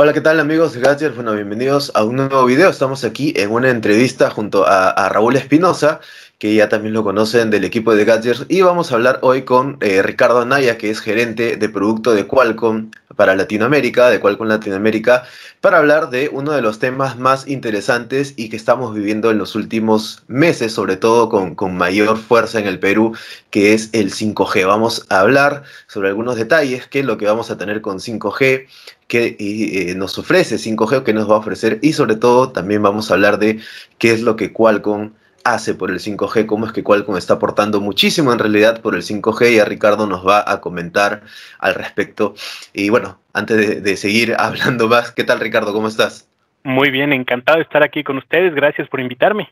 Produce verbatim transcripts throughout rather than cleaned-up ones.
Hola, ¿qué tal amigos de Gadgerss? Bueno, bienvenidos a un nuevo video. Estamos aquí en una entrevista junto a, a Raúl Espinosa, que ya también lo conocen del equipo de Gadgerss, y vamos a hablar hoy con eh, Ricardo Anaya, que es gerente de producto de Qualcomm para Latinoamérica, de Qualcomm Latinoamérica, para hablar de uno de los temas más interesantes y que estamos viviendo en los últimos meses, sobre todo con, con mayor fuerza en el Perú, que es el cinco G. Vamos a hablar sobre algunos detalles, qué es lo que vamos a tener con cinco G, qué eh, nos ofrece cinco G o qué nos va a ofrecer, y sobre todo también vamos a hablar de qué es lo que Qualcomm hace por el cinco G, cómo es que Qualcomm está aportando muchísimo en realidad por el cinco G, y a Ricardo nos va a comentar al respecto. Y bueno, antes de, de seguir hablando más, ¿qué tal Ricardo? ¿Cómo estás? Muy bien, encantado de estar aquí con ustedes, gracias por invitarme.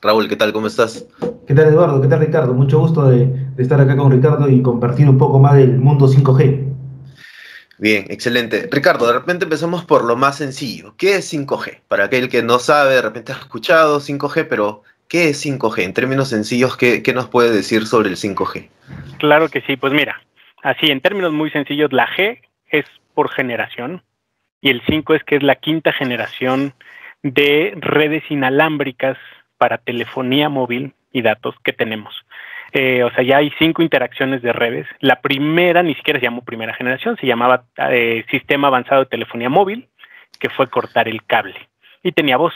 Raúl, ¿qué tal? ¿Cómo estás? ¿Qué tal Eduardo? ¿Qué tal Ricardo? Mucho gusto de, de estar acá con Ricardo y compartir un poco más del mundo cinco G. Bien, excelente. Ricardo, de repente empezamos por lo más sencillo. ¿Qué es cinco G? Para aquel que no sabe, de repente ha escuchado cinco G, pero ¿qué es cinco G? En términos sencillos, ¿qué, qué nos puede decir sobre el cinco G? Claro que sí. Pues mira, así en términos muy sencillos, la G es por generación y el cinco es que es la quinta generación de redes inalámbricas para telefonía móvil y datos que tenemos. Eh, o sea, ya hay cinco interacciones de redes. La primera ni siquiera se llamó primera generación, se llamaba eh, Sistema Avanzado de Telefonía Móvil, que fue cortar el cable y tenía voz.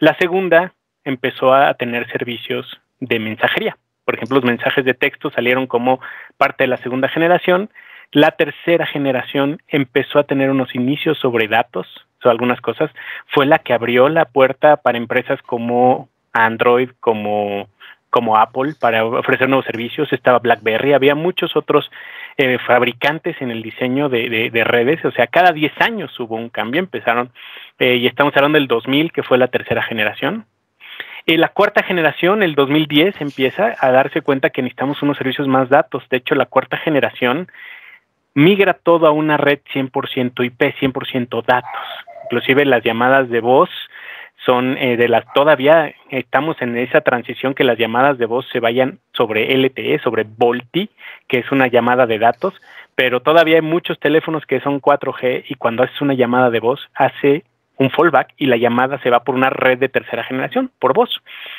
La segunda empezó a tener servicios de mensajería. Por ejemplo, los mensajes de texto salieron como parte de la segunda generación. La tercera generación empezó a tener unos inicios sobre datos, o algunas cosas. Fue la que abrió la puerta para empresas como Android, como... como Apple, para ofrecer nuevos servicios. Estaba BlackBerry, había muchos otros eh, fabricantes en el diseño de, de, de redes. O sea, cada diez años hubo un cambio, empezaron, eh, y estamos hablando del dos mil, que fue la tercera generación. Eh, la cuarta generación, el dos mil diez, empieza a darse cuenta que necesitamos unos servicios más datos. De hecho, la cuarta generación migra todo a una red cien por ciento I P, cien por ciento datos. Inclusive las llamadas de voz son eh, de las, todavía estamos en esa transición que las llamadas de voz se vayan sobre L T E, sobre VoLTE, que es una llamada de datos, pero todavía hay muchos teléfonos que son cuatro G y cuando haces una llamada de voz hace un fallback y la llamada se va por una red de tercera generación, por voz.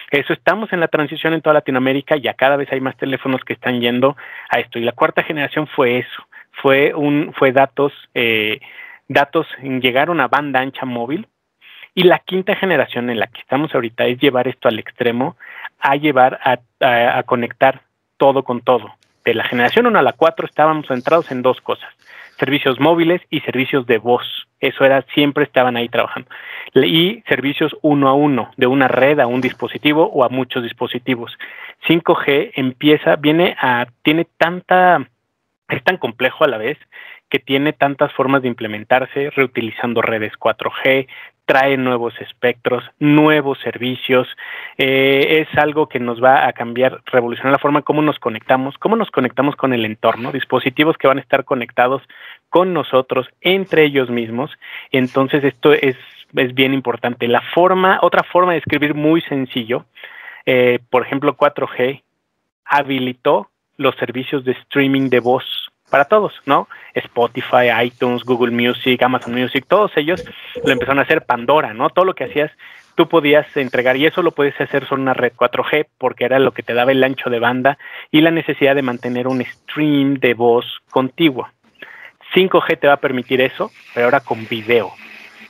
Eso, estamos en la transición en toda Latinoamérica, ya cada vez hay más teléfonos que están yendo a esto. Y la cuarta generación fue eso, fue un fue datos, eh, datos llegaron a banda ancha móvil. Y la quinta generación en la que estamos ahorita es llevar esto al extremo, a llevar a, a, a conectar todo con todo. De la generación uno a la cuatro estábamos centrados en dos cosas, servicios móviles y servicios de voz. Eso era, siempre estaban ahí trabajando. Y servicios uno a uno, de una red a un dispositivo o a muchos dispositivos. cinco G empieza, viene a, tiene tanta, es tan complejo a la vez, que tiene tantas formas de implementarse, reutilizando redes cuatro G, trae nuevos espectros, nuevos servicios, eh, es algo que nos va a cambiar, revolucionar la forma como nos conectamos, cómo nos conectamos con el entorno, dispositivos que van a estar conectados con nosotros, entre ellos mismos. Entonces esto es, es bien importante. La forma, otra forma de escribir muy sencillo, eh, por ejemplo cuatro G habilitó los servicios de streaming de voz para todos, ¿no? Spotify, iTunes, Google Music, Amazon Music, todos ellos lo empezaron a hacer. Pandora, ¿no? Todo lo que hacías, tú podías entregar, y eso lo podías hacer sobre una red cuatro G, porque era lo que te daba el ancho de banda y la necesidad de mantener un stream de voz contigua. cinco G te va a permitir eso, pero ahora con video,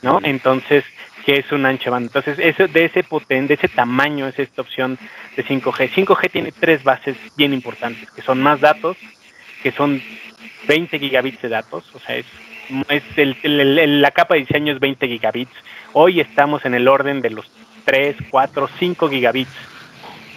¿no? Entonces, que es un ancho de banda. Entonces, eso, de ese poten, de ese tamaño es esta opción de cinco G. cinco G tiene tres bases bien importantes, que son más datos, que son veinte gigabits de datos, o sea, es, es el, el, el, la capa de diseño es veinte gigabits. Hoy estamos en el orden de los tres, cuatro, cinco gigabits.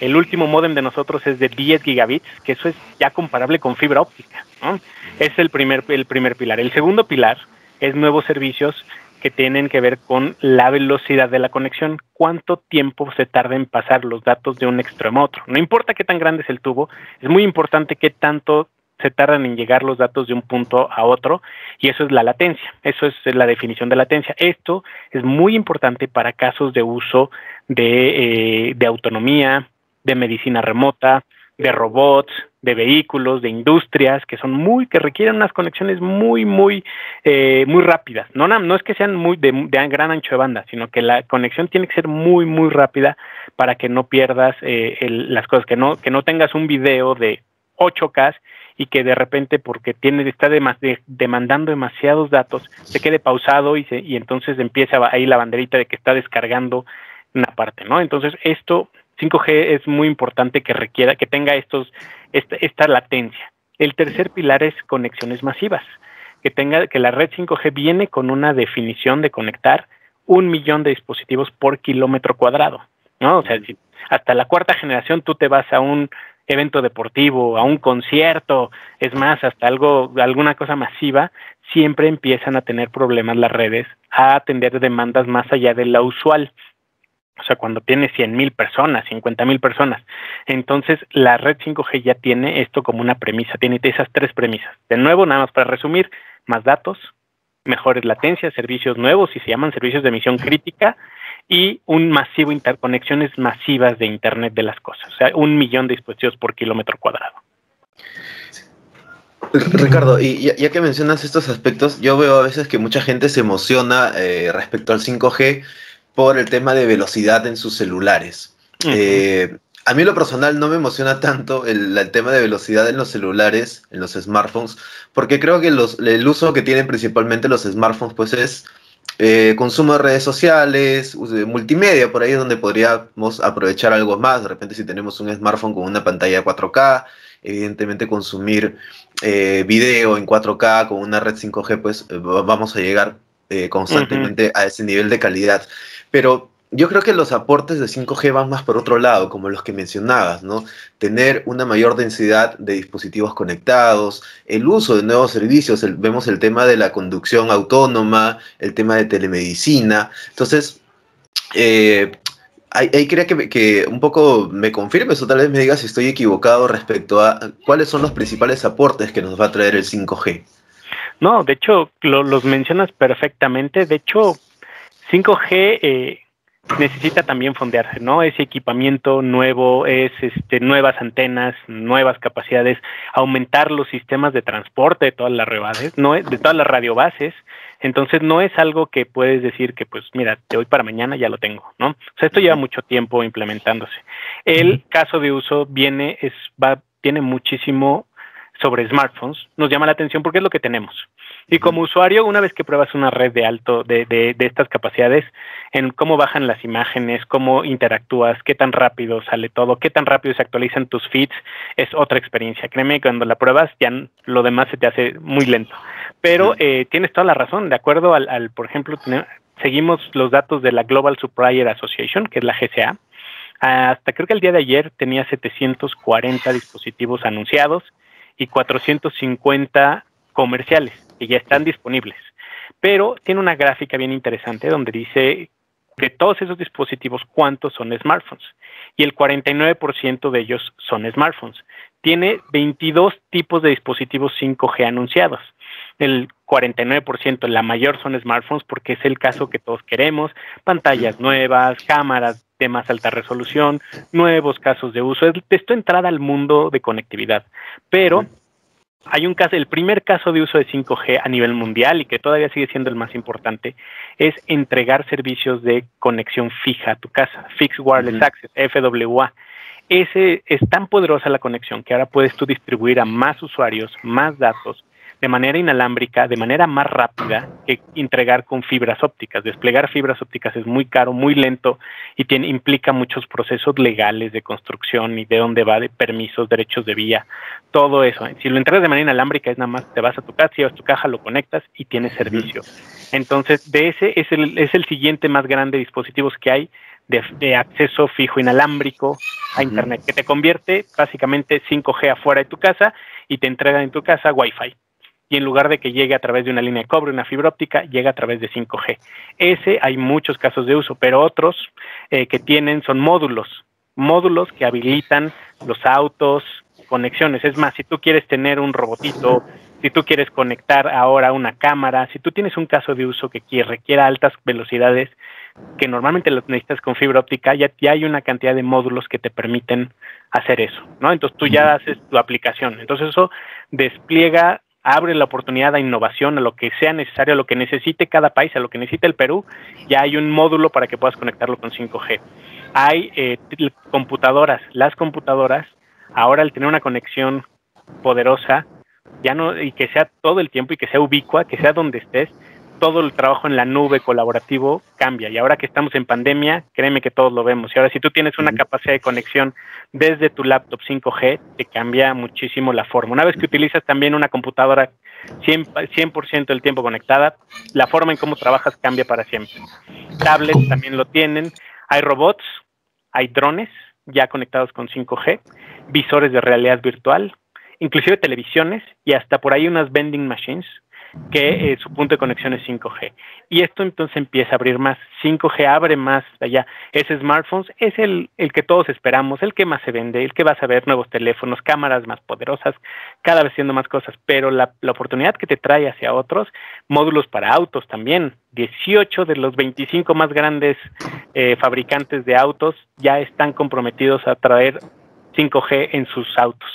El último módem de nosotros es de diez gigabits, que eso es ya comparable con fibra óptica, ¿no? Es el primer, el primer pilar. El segundo pilar es nuevos servicios que tienen que ver con la velocidad de la conexión. ¿Cuánto tiempo se tarda en pasar los datos de un extremo a otro? No importa qué tan grande es el tubo, es muy importante qué tanto se tardan en llegar los datos de un punto a otro, y eso es la latencia, eso es la definición de latencia. Esto es muy importante para casos de uso de, eh, de autonomía, de medicina remota, de robots, de vehículos, de industrias, que son muy, que requieren unas conexiones muy, muy, eh, muy rápidas. No, no es que sean muy de, de gran ancho de banda, sino que la conexión tiene que ser muy, muy rápida para que no pierdas eh, el, las cosas, que no, que no tengas un video de ocho K y que de repente, porque tiene, está de, de, demandando demasiados datos, se quede pausado y, se, y entonces empieza ahí la banderita de que está descargando una parte, ¿no? Entonces esto... cinco G es muy importante que requiera, que tenga estos, esta, esta latencia. El tercer pilar es conexiones masivas, que tenga, que la red cinco G viene con una definición de conectar un millón de dispositivos por kilómetro cuadrado, ¿no? O sea, si hasta la cuarta generación tú te vas a un evento deportivo, a un concierto, es más, hasta algo, alguna cosa masiva, siempre empiezan a tener problemas las redes a atender demandas más allá de la usual. O sea, cuando tiene cien mil personas, cincuenta mil personas. Entonces, la red cinco G ya tiene esto como una premisa, tiene esas tres premisas. De nuevo, nada más para resumir, más datos, mejores latencias, servicios nuevos, y se llaman servicios de misión crítica, y un masivo interconexiones masivas de Internet de las cosas. O sea, un millón de dispositivos por kilómetro cuadrado. Ricardo, y ya, ya que mencionas estos aspectos, yo veo a veces que mucha gente se emociona eh, respecto al cinco G, por el tema de velocidad en sus celulares. Uh-huh. eh, a mí en lo personal no me emociona tanto el, el tema de velocidad en los celulares, en los smartphones, porque creo que los, el uso que tienen principalmente los smartphones pues es eh, consumo de redes sociales, multimedia, por ahí es donde podríamos aprovechar algo más. De repente si tenemos un smartphone con una pantalla cuatro K, evidentemente consumir eh, video en cuatro K con una red cinco G, pues eh, vamos a llegar eh, constantemente uh-huh. a ese nivel de calidad. Pero yo creo que los aportes de cinco G van más por otro lado, como los que mencionabas, ¿no? Tener una mayor densidad de dispositivos conectados, el uso de nuevos servicios, el, vemos el tema de la conducción autónoma, el tema de telemedicina. Entonces, eh, ahí, ahí quería que, que un poco me confirmes o tal vez me digas si estoy equivocado respecto a cuáles son los principales aportes que nos va a traer el cinco G. No, de hecho, lo, los mencionas perfectamente. De hecho... cinco G eh, necesita también fondearse, ¿no? Es equipamiento nuevo, es este, nuevas antenas, nuevas capacidades, aumentar los sistemas de transporte de todas las rebases, no es, de todas las radiobases. Entonces no es algo que puedes decir que, pues, mira, de hoy para mañana ya lo tengo, ¿no? O sea, esto lleva mucho tiempo implementándose. El caso de uso viene, es, va, tiene muchísimo sobre smartphones, nos llama la atención porque es lo que tenemos. Y como usuario, una vez que pruebas una red de alto, de, de, de estas capacidades, en cómo bajan las imágenes, cómo interactúas, qué tan rápido sale todo, qué tan rápido se actualizan tus feeds, es otra experiencia. Créeme, cuando la pruebas, ya lo demás se te hace muy lento. Pero eh, tienes toda la razón, de acuerdo al, al por ejemplo, seguimos los datos de la Global Supplier Association, que es la G S A. Hasta creo que el día de ayer tenía setecientos cuarenta dispositivos anunciados y cuatrocientos cincuenta comerciales que ya están disponibles, pero tiene una gráfica bien interesante donde dice de todos esos dispositivos cuántos son smartphones, y el cuarenta y nueve por ciento de ellos son smartphones. Tiene veintidós tipos de dispositivos cinco G anunciados. El cuarenta y nueve por ciento, la mayor, son smartphones porque es el caso que todos queremos: pantallas nuevas, cámaras de más alta resolución, nuevos casos de uso. Es esta entrada al mundo de conectividad. Pero hay un caso, el primer caso de uso de cinco G a nivel mundial, y que todavía sigue siendo el más importante, es entregar servicios de conexión fija a tu casa, Fixed Wireless uh-huh. Access, F W A. Ese, es tan poderosa la conexión que ahora puedes tú distribuir a más usuarios, más datos, de manera inalámbrica, de manera más rápida que entregar con fibras ópticas. Desplegar fibras ópticas es muy caro, muy lento, y tiene, implica muchos procesos legales de construcción y de dónde va, de permisos, derechos de vía, todo eso. Si lo entregas de manera inalámbrica, es nada más te vas a tu casa, llevas tu caja, lo conectas y tienes servicio. Entonces, de ese es el, es el siguiente más grande dispositivos que hay de, de acceso fijo inalámbrico a Internet, que te convierte básicamente cinco G afuera de tu casa y te entregan en tu casa Wi-Fi. Y en lugar de que llegue a través de una línea de cobre, una fibra óptica, llega a través de cinco G. Ese, hay muchos casos de uso, pero otros eh, que tienen son módulos. Módulos que habilitan los autos, conexiones. Es más, si tú quieres tener un robotito si tú quieres conectar ahora una cámara, si tú tienes un caso de uso que requiera altas velocidades, que normalmente lo necesitas con fibra óptica, ya, ya hay una cantidad de módulos que te permiten hacer eso, ¿no? Entonces tú ya haces tu aplicación. Entonces eso despliega, abre la oportunidad a innovación, a lo que sea necesario, a lo que necesite cada país, a lo que necesite el Perú. Ya hay un módulo para que puedas conectarlo con cinco G. Hay eh, computadoras, las computadoras, ahora al tener una conexión poderosa, ya no, y que sea todo el tiempo y que sea ubicua, que sea donde estés, todo el trabajo en la nube colaborativo cambia. Y ahora que estamos en pandemia, créeme que todos lo vemos. Y ahora si tú tienes una capacidad de conexión desde tu laptop cinco G, te cambia muchísimo la forma. Una vez que utilizas también una computadora cien por ciento del tiempo conectada, la forma en cómo trabajas cambia para siempre. Tablets también lo tienen. Hay robots, hay drones ya conectados con cinco G, visores de realidad virtual, inclusive televisiones y hasta por ahí unas vending machines que eh, su punto de conexión es cinco G. Y esto entonces empieza a abrir más. cinco G abre más allá. Ese smartphone es el, el que todos esperamos, el que más se vende, el que vas a ver nuevos teléfonos, cámaras más poderosas, cada vez siendo más cosas. Pero la, la oportunidad que te trae hacia otros, módulos para autos también. dieciocho de los veinticinco más grandes eh, fabricantes de autos ya están comprometidos a traer cinco G en sus autos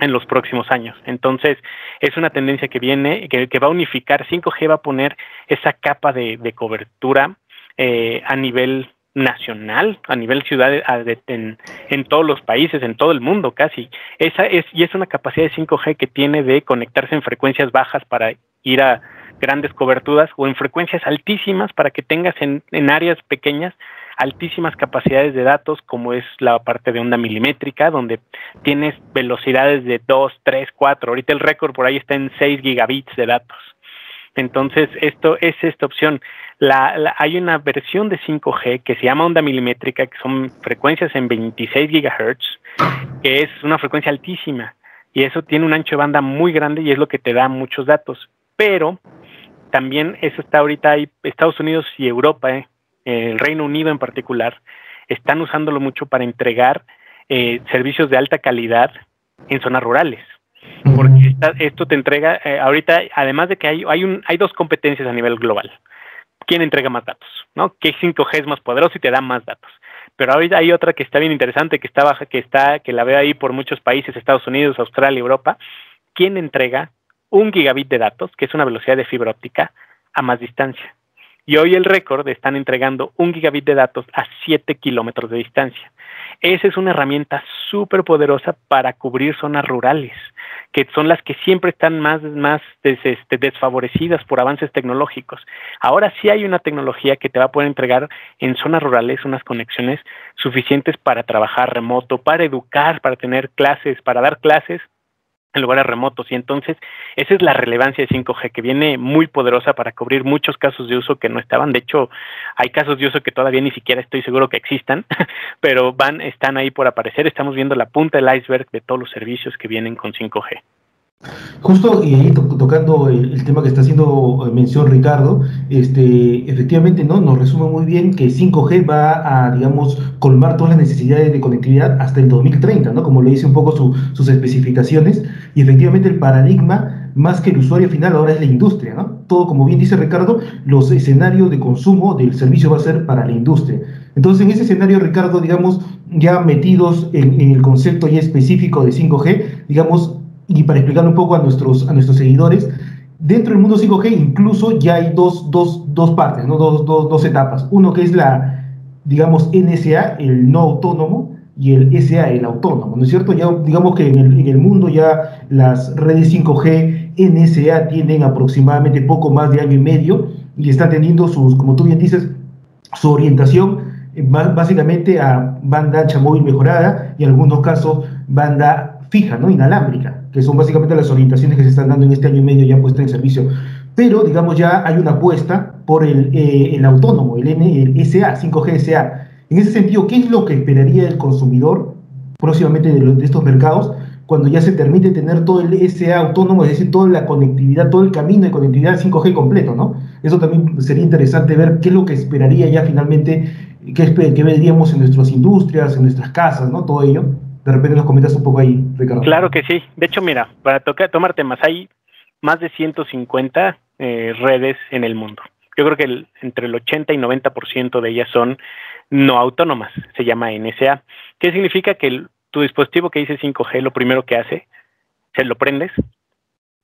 en los próximos años. Entonces, es una tendencia que viene, que, que va a unificar. cinco G va a poner esa capa de, de cobertura eh, a nivel nacional, a nivel ciudad, a, de, en, en todos los países, en todo el mundo casi. Esa es, y es una capacidad de cinco G que tiene de conectarse en frecuencias bajas para ir a grandes coberturas o en frecuencias altísimas para que tengas en, en áreas pequeñas altísimas capacidades de datos, como es la parte de onda milimétrica, donde tienes velocidades de dos, tres, cuatro. Ahorita el récord por ahí está en seis gigabits de datos. Entonces, esto es esta opción. La, la, hay una versión de cinco G que se llama onda milimétrica, que son frecuencias en veintiséis gigahertz, que es una frecuencia altísima. Y eso tiene un ancho de banda muy grande y es lo que te da muchos datos. Pero también eso está ahorita ahí, Estados Unidos y Europa, ¿eh? El Reino Unido en particular, están usándolo mucho para entregar eh, servicios de alta calidad en zonas rurales. Porque esta, esto te entrega, eh, ahorita, además de que hay, hay, un, hay dos competencias a nivel global. ¿Quién entrega más datos? ¿No? ¿Qué cinco G es más poderoso y te da más datos? Pero ahorita hay otra que está bien interesante, que está baja, que está, que la veo ahí por muchos países, Estados Unidos, Australia, Europa. ¿Quién entrega un gigabit de datos, que es una velocidad de fibra óptica, a más distancia? Y hoy el récord están entregando un gigabit de datos a siete kilómetros de distancia. Esa es una herramienta súper poderosa para cubrir zonas rurales, que son las que siempre están más, más des, este, desfavorecidas por avances tecnológicos. Ahora sí hay una tecnología que te va a poder entregar en zonas rurales unas conexiones suficientes para trabajar remoto, para educar, para tener clases, para dar clases en lugares remotos. Y entonces esa es la relevancia de cinco G, que viene muy poderosa para cubrir muchos casos de uso que no estaban. De hecho, hay casos de uso que todavía ni siquiera estoy seguro que existan, pero van, están ahí por aparecer. Estamos viendo la punta del iceberg de todos los servicios que vienen con cinco G. Justo, y ahí to tocando el, el tema que está haciendo mención Ricardo, este, efectivamente, ¿no? Nos resume muy bien que cinco G va a, digamos, colmar todas las necesidades de conectividad hasta el dos mil treinta, ¿no? Como le dice un poco su, sus especificaciones, y efectivamente el paradigma, más que el usuario final, ahora es la industria, ¿no? Todo, como bien dice Ricardo, los escenarios de consumo del servicio va a ser para la industria. Entonces, en ese escenario, Ricardo, digamos, ya metidos en, en el concepto ya específico de cinco G, digamos, y para explicar un poco a nuestros, a nuestros seguidores, dentro del mundo cinco G incluso ya hay dos, dos, dos partes, ¿no? dos, dos, dos etapas. Uno que es la, digamos, N S A, el no autónomo, y el S A, el autónomo, ¿no es cierto? Ya digamos que en el, en el mundo ya las redes cinco G N S A tienen aproximadamente poco más de año y medio y están teniendo sus, como tú bien dices, su orientación básicamente a banda ancha móvil mejorada y en algunos casos banda fija, ¿no? Inalámbrica, que son básicamente las orientaciones que se están dando en este año y medio ya puesta en servicio. Pero, digamos, ya hay una apuesta por el, eh, el autónomo, el, N, el S A, cinco G S A. En ese sentido, ¿qué es lo que esperaría el consumidor próximamente de, los, de estos mercados cuando ya se permite tener todo el S A autónomo, es decir, toda la conectividad, todo el camino de conectividad cinco G completo, ¿no? Eso también sería interesante ver qué es lo que esperaría ya finalmente, qué, qué veríamos en nuestras industrias, en nuestras casas, ¿no? Todo ello. De repente nos comentas un poco ahí, Ricardo. Claro que sí. De hecho, mira, para tocar, tomar temas, hay más de ciento cincuenta eh, redes en el mundo. Yo creo que el, entre el ochenta y noventa por ciento de ellas son no autónomas, se llama N S A. ¿Qué significa? Que el, tu dispositivo que dice cinco G, lo primero que hace, se lo prendes,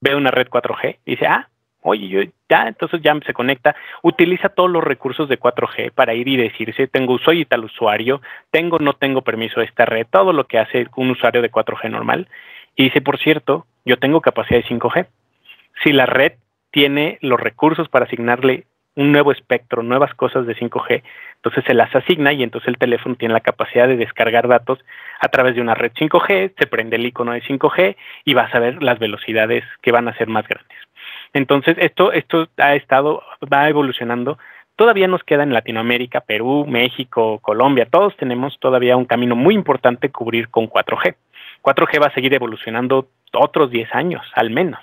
ve una red cuatro G y dice, ah, oye, yo ya, entonces ya se conecta, utiliza todos los recursos de cuatro G para ir y decirse, tengo, soy tal usuario, tengo, no tengo permiso de esta red, todo lo que hace un usuario de cuatro G normal. Y dice, por cierto, yo tengo capacidad de cinco G. Si la red tiene los recursos para asignarle un nuevo espectro, nuevas cosas de cinco G, entonces se las asigna y entonces el teléfono tiene la capacidad de descargar datos a través de una red cinco G, se prende el icono de cinco G y vas a ver las velocidades que van a ser más grandes. Entonces esto, esto ha estado, va evolucionando. Todavía nos queda en Latinoamérica, Perú, México, Colombia, todos tenemos todavía un camino muy importante cubrir con cuatro G. cuatro G va a seguir evolucionando otros diez años, al menos.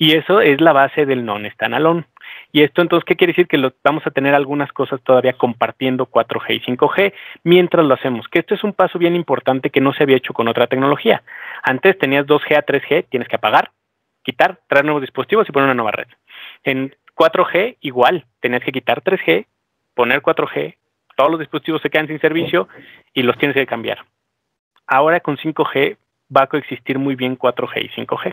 Y eso es la base del non-standalone. Y esto entonces, ¿qué quiere decir? Que lo, vamos a tener algunas cosas todavía compartiendo cuatro G y cinco G mientras lo hacemos. Que esto es un paso bien importante que no se había hecho con otra tecnología. Antes tenías dos G a tres G, tienes que apagar, quitar, traer nuevos dispositivos y poner una nueva red. En cuatro G igual, tenías que quitar tres G, poner cuatro G, todos los dispositivos se quedan sin servicio y los tienes que cambiar. Ahora con cinco G va a coexistir muy bien cuatro G y cinco G.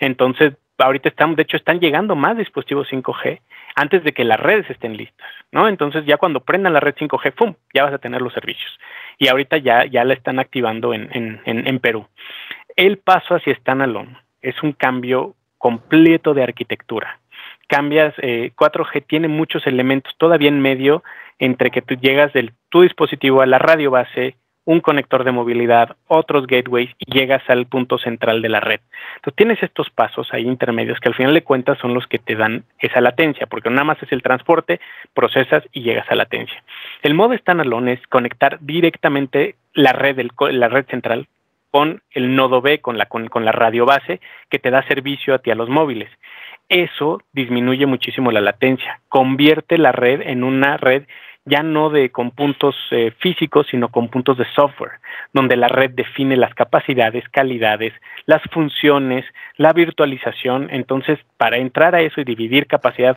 Entonces, ahorita están, de hecho, están llegando más dispositivos cinco G antes de que las redes estén listas, ¿no? Entonces, ya cuando prendan la red cinco G, ¡pum!, ya vas a tener los servicios. Y ahorita ya, ya la están activando en, en, en, en Perú. El paso hacia standalone es un cambio completo de arquitectura. Cambias, eh, cuatro G tiene muchos elementos todavía en medio entre que tú llegas del tu dispositivo a la radio base, un conector de movilidad, otros gateways y llegas al punto central de la red. Entonces tienes estos pasos ahí intermedios que al final de cuentas son los que te dan esa latencia, porque nada más es el transporte, procesas y llegas a latencia. El modo standalone es conectar directamente la red, el, la red central con el nodo B, con la, con, con la radio base que te da servicio a ti a los móviles. Eso disminuye muchísimo la latencia, convierte la red en una red ya no de con puntos eh, físicos, sino con puntos de software, donde la red define las capacidades, calidades, las funciones, la virtualización. Entonces, para entrar a eso y dividir capacidad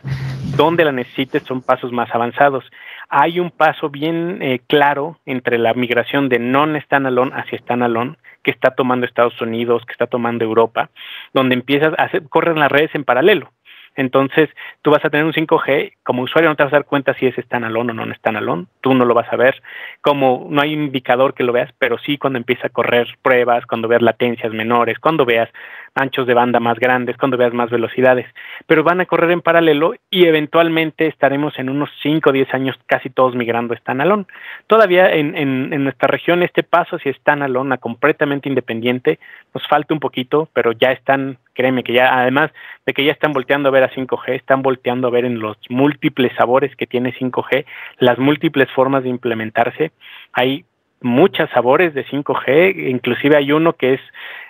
donde la necesites son pasos más avanzados. Hay un paso bien eh, claro entre la migración de non-standalone hacia standalone, que está tomando Estados Unidos, que está tomando Europa, donde empiezas a hacer, corren las redes en paralelo. Entonces, tú vas a tener un cinco G, como usuario no te vas a dar cuenta si es standalone o no standalone, tú no lo vas a ver, como no hay indicador que lo veas, pero sí cuando empieza a correr pruebas, cuando veas latencias menores, cuando veas anchos de banda más grandes, cuando veas más velocidades, pero van a correr en paralelo y eventualmente estaremos en unos cinco o diez años casi todos migrando a standalone. Todavía en, en, en nuestra región este paso hacia standalone a completamente independiente nos falta un poquito, pero ya están, créeme que ya, además de que ya están volteando a ver a cinco G, están volteando a ver en los múltiples sabores que tiene cinco G, las múltiples formas de implementarse. Hay muchos sabores de cinco G, inclusive hay uno que es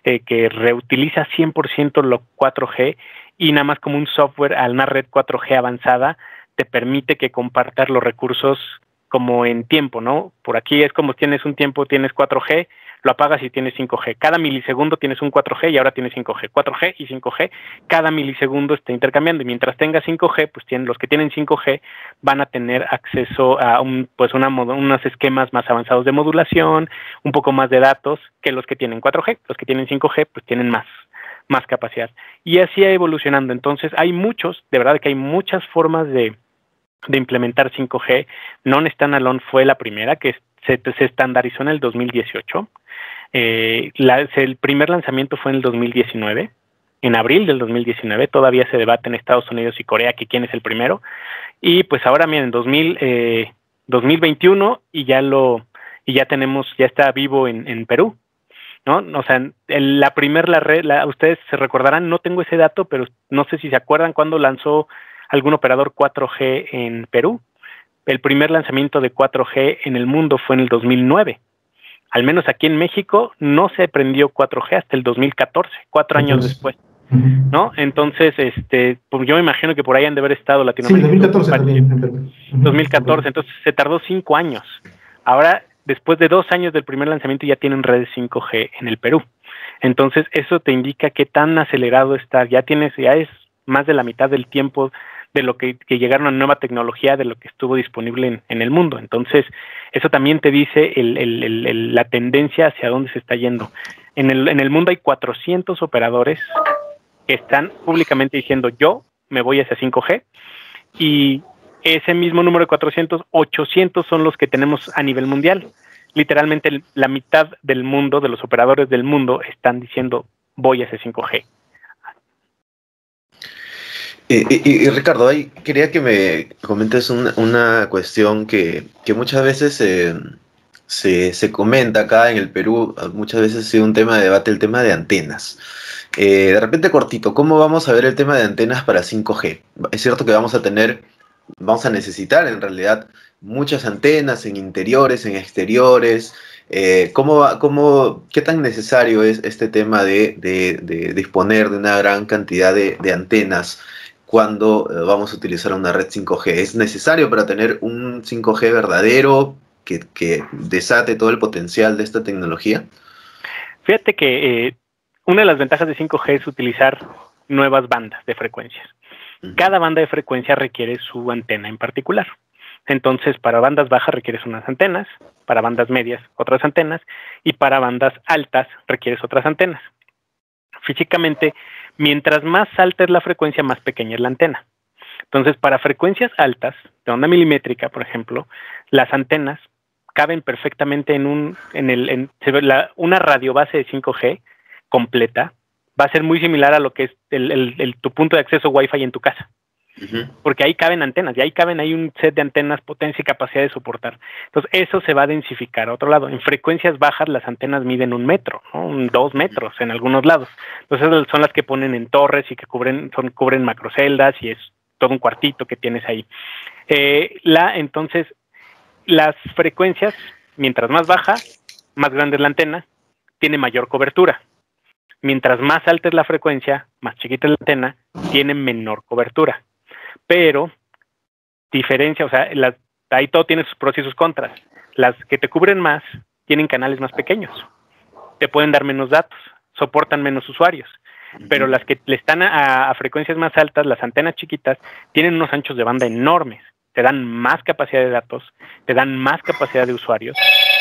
eh, que reutiliza cien por ciento lo cuatro G y nada más como un software a una red cuatro G avanzada te permite que compartas los recursos como en tiempo, ¿no? Por aquí es como tienes un tiempo, tienes cuatro G, lo apagas y tienes cinco G. Cada milisegundo tienes un cuatro G y ahora tienes cinco G. cuatro G y cinco G, cada milisegundo está intercambiando. Y mientras tengas cinco G, pues tienen, los que tienen cinco G van a tener acceso a un, pues una, unos esquemas más avanzados de modulación, un poco más de datos que los que tienen cuatro G. Los que tienen cinco G, pues tienen más, más capacidad. Y así va evolucionando. Entonces hay muchos, de verdad que hay muchas formas de, de implementar cinco G. Non-standalone fue la primera que se, se estandarizó en el dos mil dieciocho. Eh, la, el primer lanzamiento fue en el dos mil diecinueve, en abril del dos mil diecinueve, todavía se debate en Estados Unidos y Corea que quién es el primero, y pues ahora miren, dos mil veintiuno y ya lo y ya tenemos, ya está vivo en, en Perú, ¿no? O sea, el, la primer, la red, la, ustedes se recordarán, no tengo ese dato, pero no sé si se acuerdan cuando lanzó algún operador cuatro G en Perú. El primer lanzamiento de cuatro G en el mundo fue en el dos mil nueve. Al menos aquí en México no se prendió cuatro G hasta el dos mil catorce, cuatro años después, ¿no? Entonces, este, pues yo me imagino que por ahí han de haber estado Latinoamérica. Sí, dos mil catorce también. dos mil catorce, entonces se tardó cinco años. Ahora, después de dos años del primer lanzamiento, ya tienen redes cinco G en el Perú. Entonces, eso te indica qué tan acelerado está. Ya tienes, ya es más de la mitad del tiempo de lo que, que llegaron a nueva tecnología, de lo que estuvo disponible en, en el mundo. Entonces, eso también te dice el, el, el, el, la tendencia hacia dónde se está yendo. En el, en el mundo hay cuatrocientos operadores que están públicamente diciendo, yo me voy hacia cinco G, y ese mismo número de cuatrocientos, ochocientos son los que tenemos a nivel mundial. Literalmente la mitad del mundo, de los operadores del mundo, están diciendo, voy hacia cinco G. Y, y, y Ricardo, ahí quería que me comentes una, una cuestión que, que muchas veces eh, se, se comenta acá en el Perú, muchas veces ha sido un tema de debate, el tema de antenas. Eh, de repente cortito, ¿cómo vamos a ver el tema de antenas para cinco G? Es cierto que vamos a tener, vamos a necesitar en realidad muchas antenas en interiores, en exteriores. Eh, ¿cómo va, cómo, ¿Qué tan necesario es este tema de, de, de disponer de una gran cantidad de, de antenas cuando eh, vamos a utilizar una red cinco G? ¿Es necesario para tener un cinco G verdadero que, que desate todo el potencial de esta tecnología? Fíjate que eh, una de las ventajas de cinco G es utilizar nuevas bandas de frecuencias. Uh-huh. Cada banda de frecuencia requiere su antena en particular. Entonces, para bandas bajas requieres unas antenas, para bandas medias otras antenas, y para bandas altas requieres otras antenas. Físicamente, mientras más alta es la frecuencia, más pequeña es la antena. Entonces, para frecuencias altas, de onda milimétrica, por ejemplo, las antenas caben perfectamente en, un, en, el, en la, una radiobase de cinco G completa. Va a ser muy similar a lo que es el, el, el, tu punto de acceso Wi-Fi en tu casa. Porque ahí caben antenas, y ahí caben, hay un set de antenas, potencia y capacidad de soportar. Entonces, eso se va a densificar a otro lado. En frecuencias bajas, las antenas miden un metro, ¿no? un, dos metros en algunos lados. Entonces, son las que ponen en torres y que cubren, son, cubren macroceldas, y es todo un cuartito que tienes ahí. Eh, la, entonces, las frecuencias, mientras más baja, más grande es la antena, tiene mayor cobertura. Mientras más alta es la frecuencia, más chiquita es la antena, tiene menor cobertura. Pero, diferencia, o sea, las, ahí todo tiene sus pros y sus contras. Las que te cubren más tienen canales más pequeños, te pueden dar menos datos, soportan menos usuarios. Pero las que le están a, a frecuencias más altas, las antenas chiquitas, tienen unos anchos de banda enormes. Te dan más capacidad de datos, te dan más capacidad de usuarios.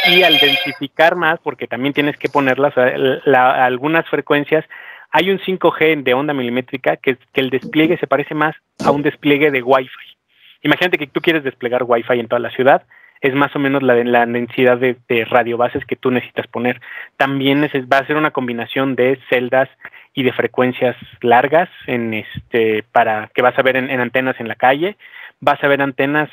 Y al densificar más, porque también tienes que ponerlas, la, la, algunas frecuencias. Hay un cinco G de onda milimétrica que, que el despliegue se parece más a un despliegue de Wi-Fi. Imagínate que tú quieres desplegar Wi-Fi en toda la ciudad, es más o menos la, de, la densidad de, de radiobases que tú necesitas poner. También es, va a ser una combinación de celdas y de frecuencias largas en este para que vas a ver en, en antenas en la calle, vas a ver antenas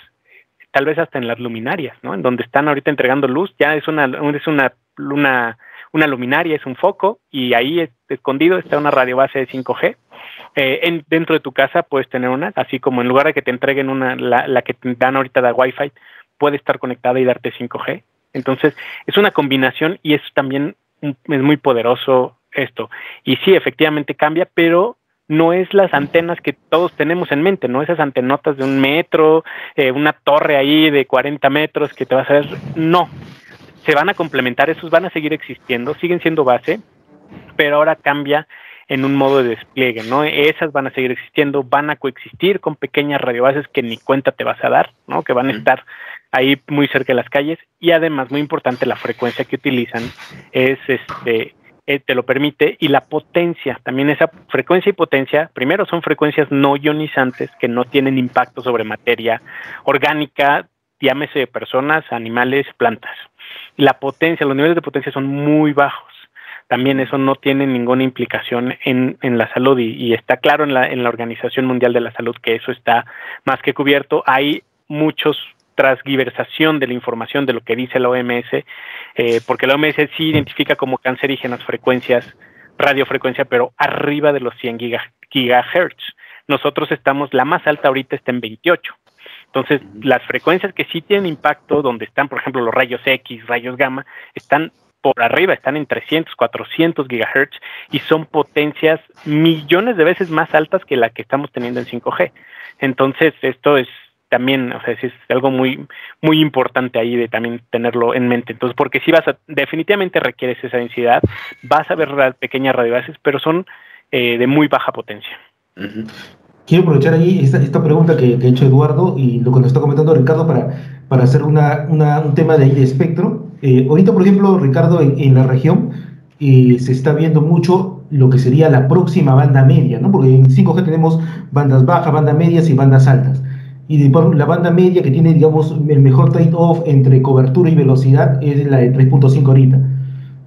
tal vez hasta en las luminarias, ¿no? En donde están ahorita entregando luz, ya es una es una una Una luminaria es un foco, y ahí es, escondido está una radiobase de cinco G. Eh, en, dentro de tu casa puedes tener una, así como en lugar de que te entreguen una, la, la que te dan ahorita de Wi-Fi, puede estar conectada y darte cinco G. Entonces, es una combinación, y es también un, es muy poderoso esto. Y sí, efectivamente cambia, pero no es las antenas que todos tenemos en mente, no esas antenotas de un metro, eh, una torre ahí de cuarenta metros que te vas a ver, no. Se van a complementar, esos van a seguir existiendo, siguen siendo base, pero ahora cambia en un modo de despliegue, ¿no? Esas van a seguir existiendo, van a coexistir con pequeñas radiobases que ni cuenta te vas a dar, ¿no? Que van a estar ahí muy cerca de las calles, y además, muy importante, la frecuencia que utilizan es, este, te lo permite, y la potencia, también esa frecuencia y potencia, primero son frecuencias no ionizantes que no tienen impacto sobre materia orgánica, llámese de personas, animales, plantas. La potencia, los niveles de potencia son muy bajos. También eso no tiene ninguna implicación en, en la salud, y, y está claro en la, en la Organización Mundial de la Salud que eso está más que cubierto. Hay muchos transgiversación de la información de lo que dice la O M S, eh, porque la O M S sí identifica como cancerígenas frecuencias, radiofrecuencia, pero arriba de los cien gigahertz. Nosotros estamos, la más alta ahorita está en veintiocho. Entonces, las frecuencias que sí tienen impacto, donde están, por ejemplo, los rayos X, rayos gamma, están por arriba, están en trescientos, cuatrocientos gigahertz, y son potencias millones de veces más altas que la que estamos teniendo en cinco G. Entonces, esto es también, o sea, es algo muy muy importante ahí de también tenerlo en mente. Entonces, porque si vas a, definitivamente requieres esa densidad, vas a ver pequeñas radiobases, pero son eh, de muy baja potencia. Uh-huh. Quiero aprovechar ahí esta, esta pregunta que, que ha hecho Eduardo y lo que nos está comentando Ricardo para, para hacer una, una, un tema de ahí de espectro. Eh, ahorita, por ejemplo, Ricardo, en, en la región eh, se está viendo mucho lo que sería la próxima banda media, ¿no? Porque en cinco G tenemos bandas bajas, bandas medias y bandas altas. Y de, la banda media que tiene, digamos, el mejor trade-off entre cobertura y velocidad es la de tres punto cinco ahorita.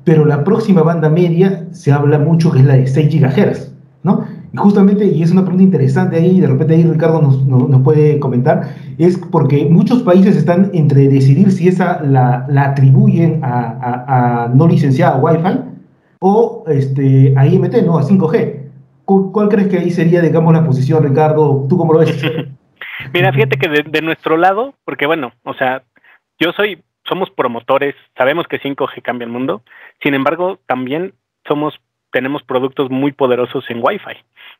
Pero la próxima banda media se habla mucho que es la de seis gigahertz, ¿no? Y justamente, y es una pregunta interesante ahí, de repente ahí Ricardo nos, nos, nos puede comentar, es porque muchos países están entre decidir si esa la, la atribuyen a, a, a no licenciada Wi-Fi o este, a I M T, ¿no? A cinco G. ¿Cuál, cuál crees que ahí sería, digamos, la posición, Ricardo? ¿Tú cómo lo ves? Mira, fíjate que de, de nuestro lado, porque bueno, o sea, yo soy, somos promotores, sabemos que cinco G cambia el mundo, sin embargo, también somos tenemos productos muy poderosos en Wi-Fi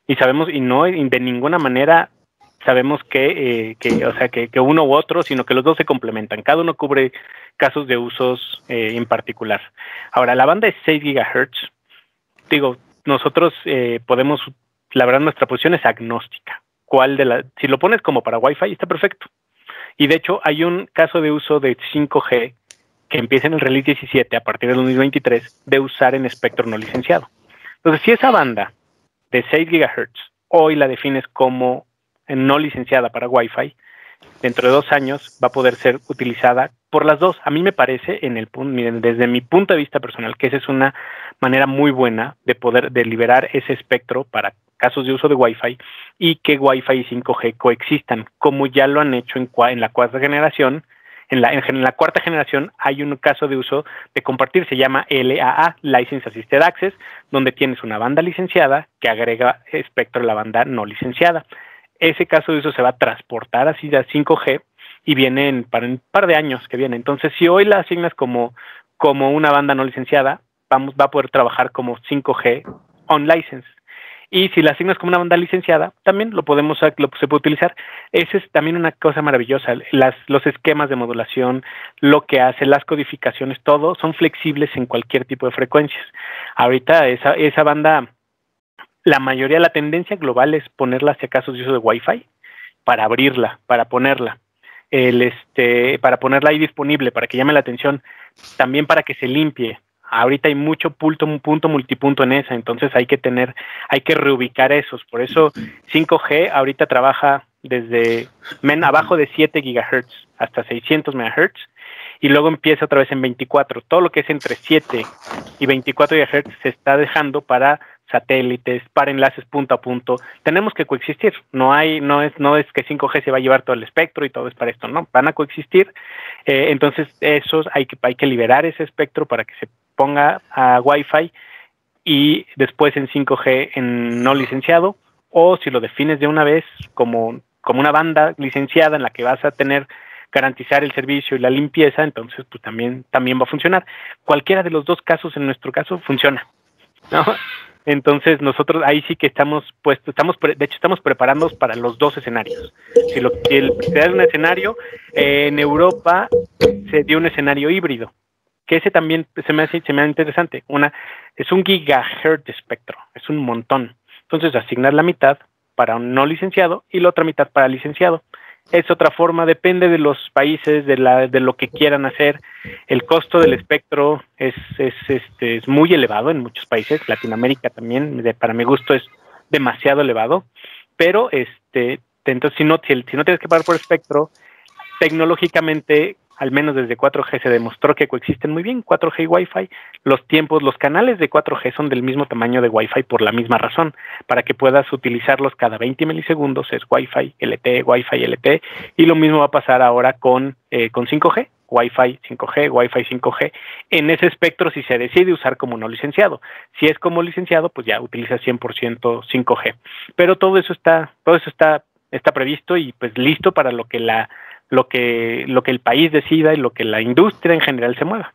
y sabemos y no y de ninguna manera sabemos que eh, que o sea que, que uno u otro, sino que los dos se complementan. Cada uno cubre casos de usos eh, en particular. Ahora la banda es seis gigahertz. Digo, nosotros eh, podemos, la verdad nuestra posición es agnóstica. ¿Cuál de la? Si lo pones como para Wi-Fi está perfecto. Y de hecho hay un caso de uso de cinco G que empieza en el release diecisiete a partir del dos mil veintitrés de usar en espectro no licenciado. Entonces, si esa banda de seis gigahertz hoy la defines como no licenciada para Wi-Fi, dentro de dos años va a poder ser utilizada por las dos. A mí me parece, en el miren, desde mi punto de vista personal, que esa es una manera muy buena de poder de liberar ese espectro para casos de uso de Wi-Fi y que Wi-Fi y cinco G coexistan, como ya lo han hecho en, cua en la cuarta generación. En la, en, en la cuarta generación hay un caso de uso de compartir, se llama L A A, License Assisted Access, donde tienes una banda licenciada que agrega espectro a la banda no licenciada. Ese caso de uso se va a transportar así a cinco G y viene en, para un par de años que viene. Entonces, si hoy la asignas como, como una banda no licenciada, vamos, va a poder trabajar como cinco G on license. Y si la asignas como una banda licenciada, también lo podemos lo, se puede utilizar. Esa es también una cosa maravillosa. Las, los esquemas de modulación, lo que hace, las codificaciones, todo, son flexibles en cualquier tipo de frecuencias. Ahorita esa, esa banda, la mayoría, la tendencia global es ponerla hacia casos de uso de Wi-Fi para abrirla, para ponerla. El, este, para ponerla ahí disponible, para que llame la atención, también para que se limpie. Ahorita hay mucho punto, punto, multipunto en esa, entonces hay que tener, hay que reubicar esos. Por eso cinco G ahorita trabaja desde men, abajo de siete gigahertz hasta seiscientos megahertz y luego empieza otra vez en veinticuatro. Todo lo que es entre siete y veinticuatro gigahertz se está dejando para satélites, para enlaces punto a punto. Tenemos que coexistir. No hay, no es, no es que cinco G se va a llevar todo el espectro y todo es para esto. No, van a coexistir. Eh, entonces esos hay que, hay que liberar ese espectro para que se ponga a Wi-Fi y después en cinco G en no licenciado, o si lo defines de una vez como, como una banda licenciada en la que vas a tener garantizar el servicio y la limpieza, entonces pues también, también va a funcionar. Cualquiera de los dos casos, en nuestro caso, funciona, ¿no? Entonces nosotros ahí sí que estamos puestos, estamos pre, de hecho estamos preparándonos para los dos escenarios. Si lo que si es un escenario, eh, en Europa se dio un escenario híbrido, que ese también se me hace, se me hace interesante. Una, es un gigahertz de espectro, es un montón. Entonces, asignar la mitad para un no licenciado y la otra mitad para licenciado. Es otra forma, depende de los países, de, la, de lo que quieran hacer. El costo del espectro es, es, este, es muy elevado en muchos países. Latinoamérica también, de, para mi gusto, es demasiado elevado. Pero, este, entonces, si no, si, si no tienes que pagar por espectro, tecnológicamente, al menos desde cuatro G se demostró que coexisten muy bien cuatro G y Wi-Fi. Los tiempos, los canales de cuatro G son del mismo tamaño de Wi-Fi por la misma razón, para que puedas utilizarlos cada veinte milisegundos, es Wi-Fi, L T E, Wi-Fi, L T E, y lo mismo va a pasar ahora con, eh, con cinco G, Wi-Fi, cinco G, Wi-Fi, cinco G, en ese espectro si se decide usar como no licenciado. Si es como licenciado, pues ya utiliza cien por ciento cinco G. Pero todo eso está, todo eso está, está previsto y pues listo para lo que la lo que lo que el país decida y lo que la industria en general se mueva.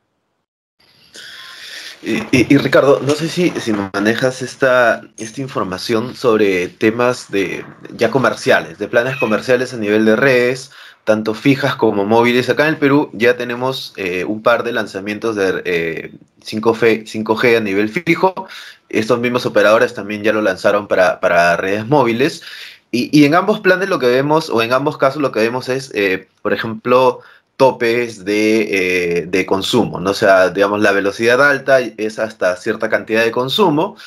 Y, y, y Ricardo, no sé si, si manejas esta, esta información sobre temas de ya comerciales, de planes comerciales a nivel de redes, tanto fijas como móviles. Acá en el Perú ya tenemos eh, un par de lanzamientos de eh, cinco G a nivel fijo. Estos mismos operadores también ya lo lanzaron para, para redes móviles. Y, y en ambos planes lo que vemos, o en ambos casos lo que vemos es, eh, por ejemplo, topes de, eh, de consumo, ¿no? O sea, digamos, la velocidad alta es hasta cierta cantidad de consumo,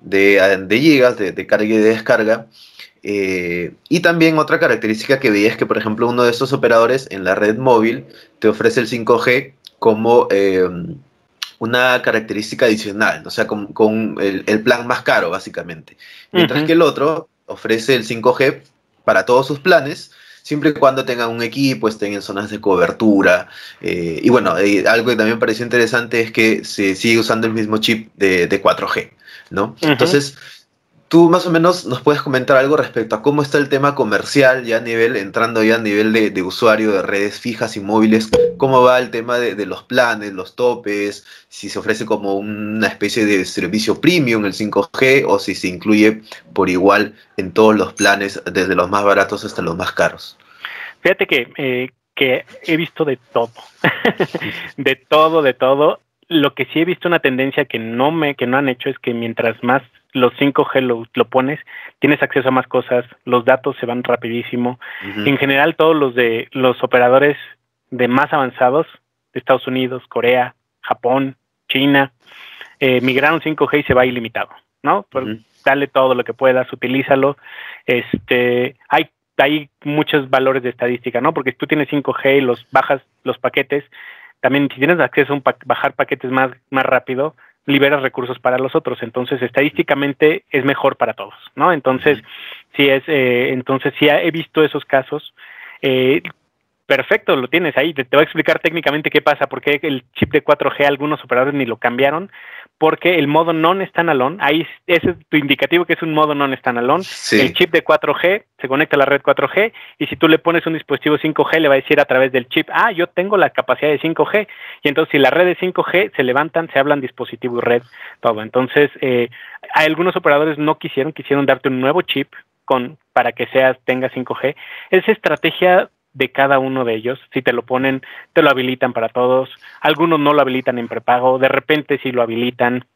de, de gigas, de, de carga y de descarga. Eh, y también otra característica que veía es que, por ejemplo, uno de estos operadores en la red móvil te ofrece el cinco G como eh, una característica adicional, ¿no? O sea, con, con el, el plan más caro, básicamente. Mientras uh-huh. que el otro ofrece el cinco G para todos sus planes, siempre y cuando tengan un equipo, estén en zonas de cobertura. Eh, y bueno, eh, algo que también pareció interesante es que se sigue usando el mismo chip de, de cuatro G, ¿no? Uh-huh. Entonces, tú más o menos nos puedes comentar algo respecto a cómo está el tema comercial, ya a nivel, entrando ya a nivel de, de usuario de redes fijas y móviles, cómo va el tema de, de los planes, los topes, si se ofrece como una especie de servicio premium el cinco G o si se incluye por igual en todos los planes, desde los más baratos hasta los más caros. Fíjate que, eh, que he visto de todo, de todo, de todo. Lo que sí he visto una tendencia que no me que no han hecho es que mientras más los cinco G lo, lo pones, tienes acceso a más cosas, los datos se van rapidísimo. Uh-huh. En general, todos los de los operadores de más avanzados, de Estados Unidos, Corea, Japón, China, eh, migraron cinco G y se va ilimitado, ¿no? Uh-huh. Dale todo lo que puedas, utilízalo. Este, hay hay muchos valores de estadística, ¿no? Porque tú tienes cinco G y los bajas los paquetes. También si tienes acceso a un pa- bajar paquetes más, más rápido, liberas recursos para los otros. Entonces, estadísticamente es mejor para todos, ¿no? Entonces, sí es, eh, entonces sí he visto esos casos. Eh, perfecto, lo tienes ahí. Te, te voy a explicar técnicamente qué pasa, porque el chip de cuatro G algunos operadores ni lo cambiaron, porque el modo non-standalone, ahí ese es tu indicativo que es un modo non-standalone. Sí. El chip de cuatro G se conecta a la red cuatro G y si tú le pones un dispositivo cinco G, le va a decir a través del chip, ah, yo tengo la capacidad de cinco G. Y entonces, si las redes cinco G se levantan, se hablan dispositivo y red, todo. Entonces, eh, algunos operadores no quisieron, quisieron darte un nuevo chip con para que seas tenga cinco G. Esa estrategia de cada uno de ellos, si te lo ponen, te lo habilitan para todos, algunos no lo habilitan en prepago, de repente sí lo habilitan,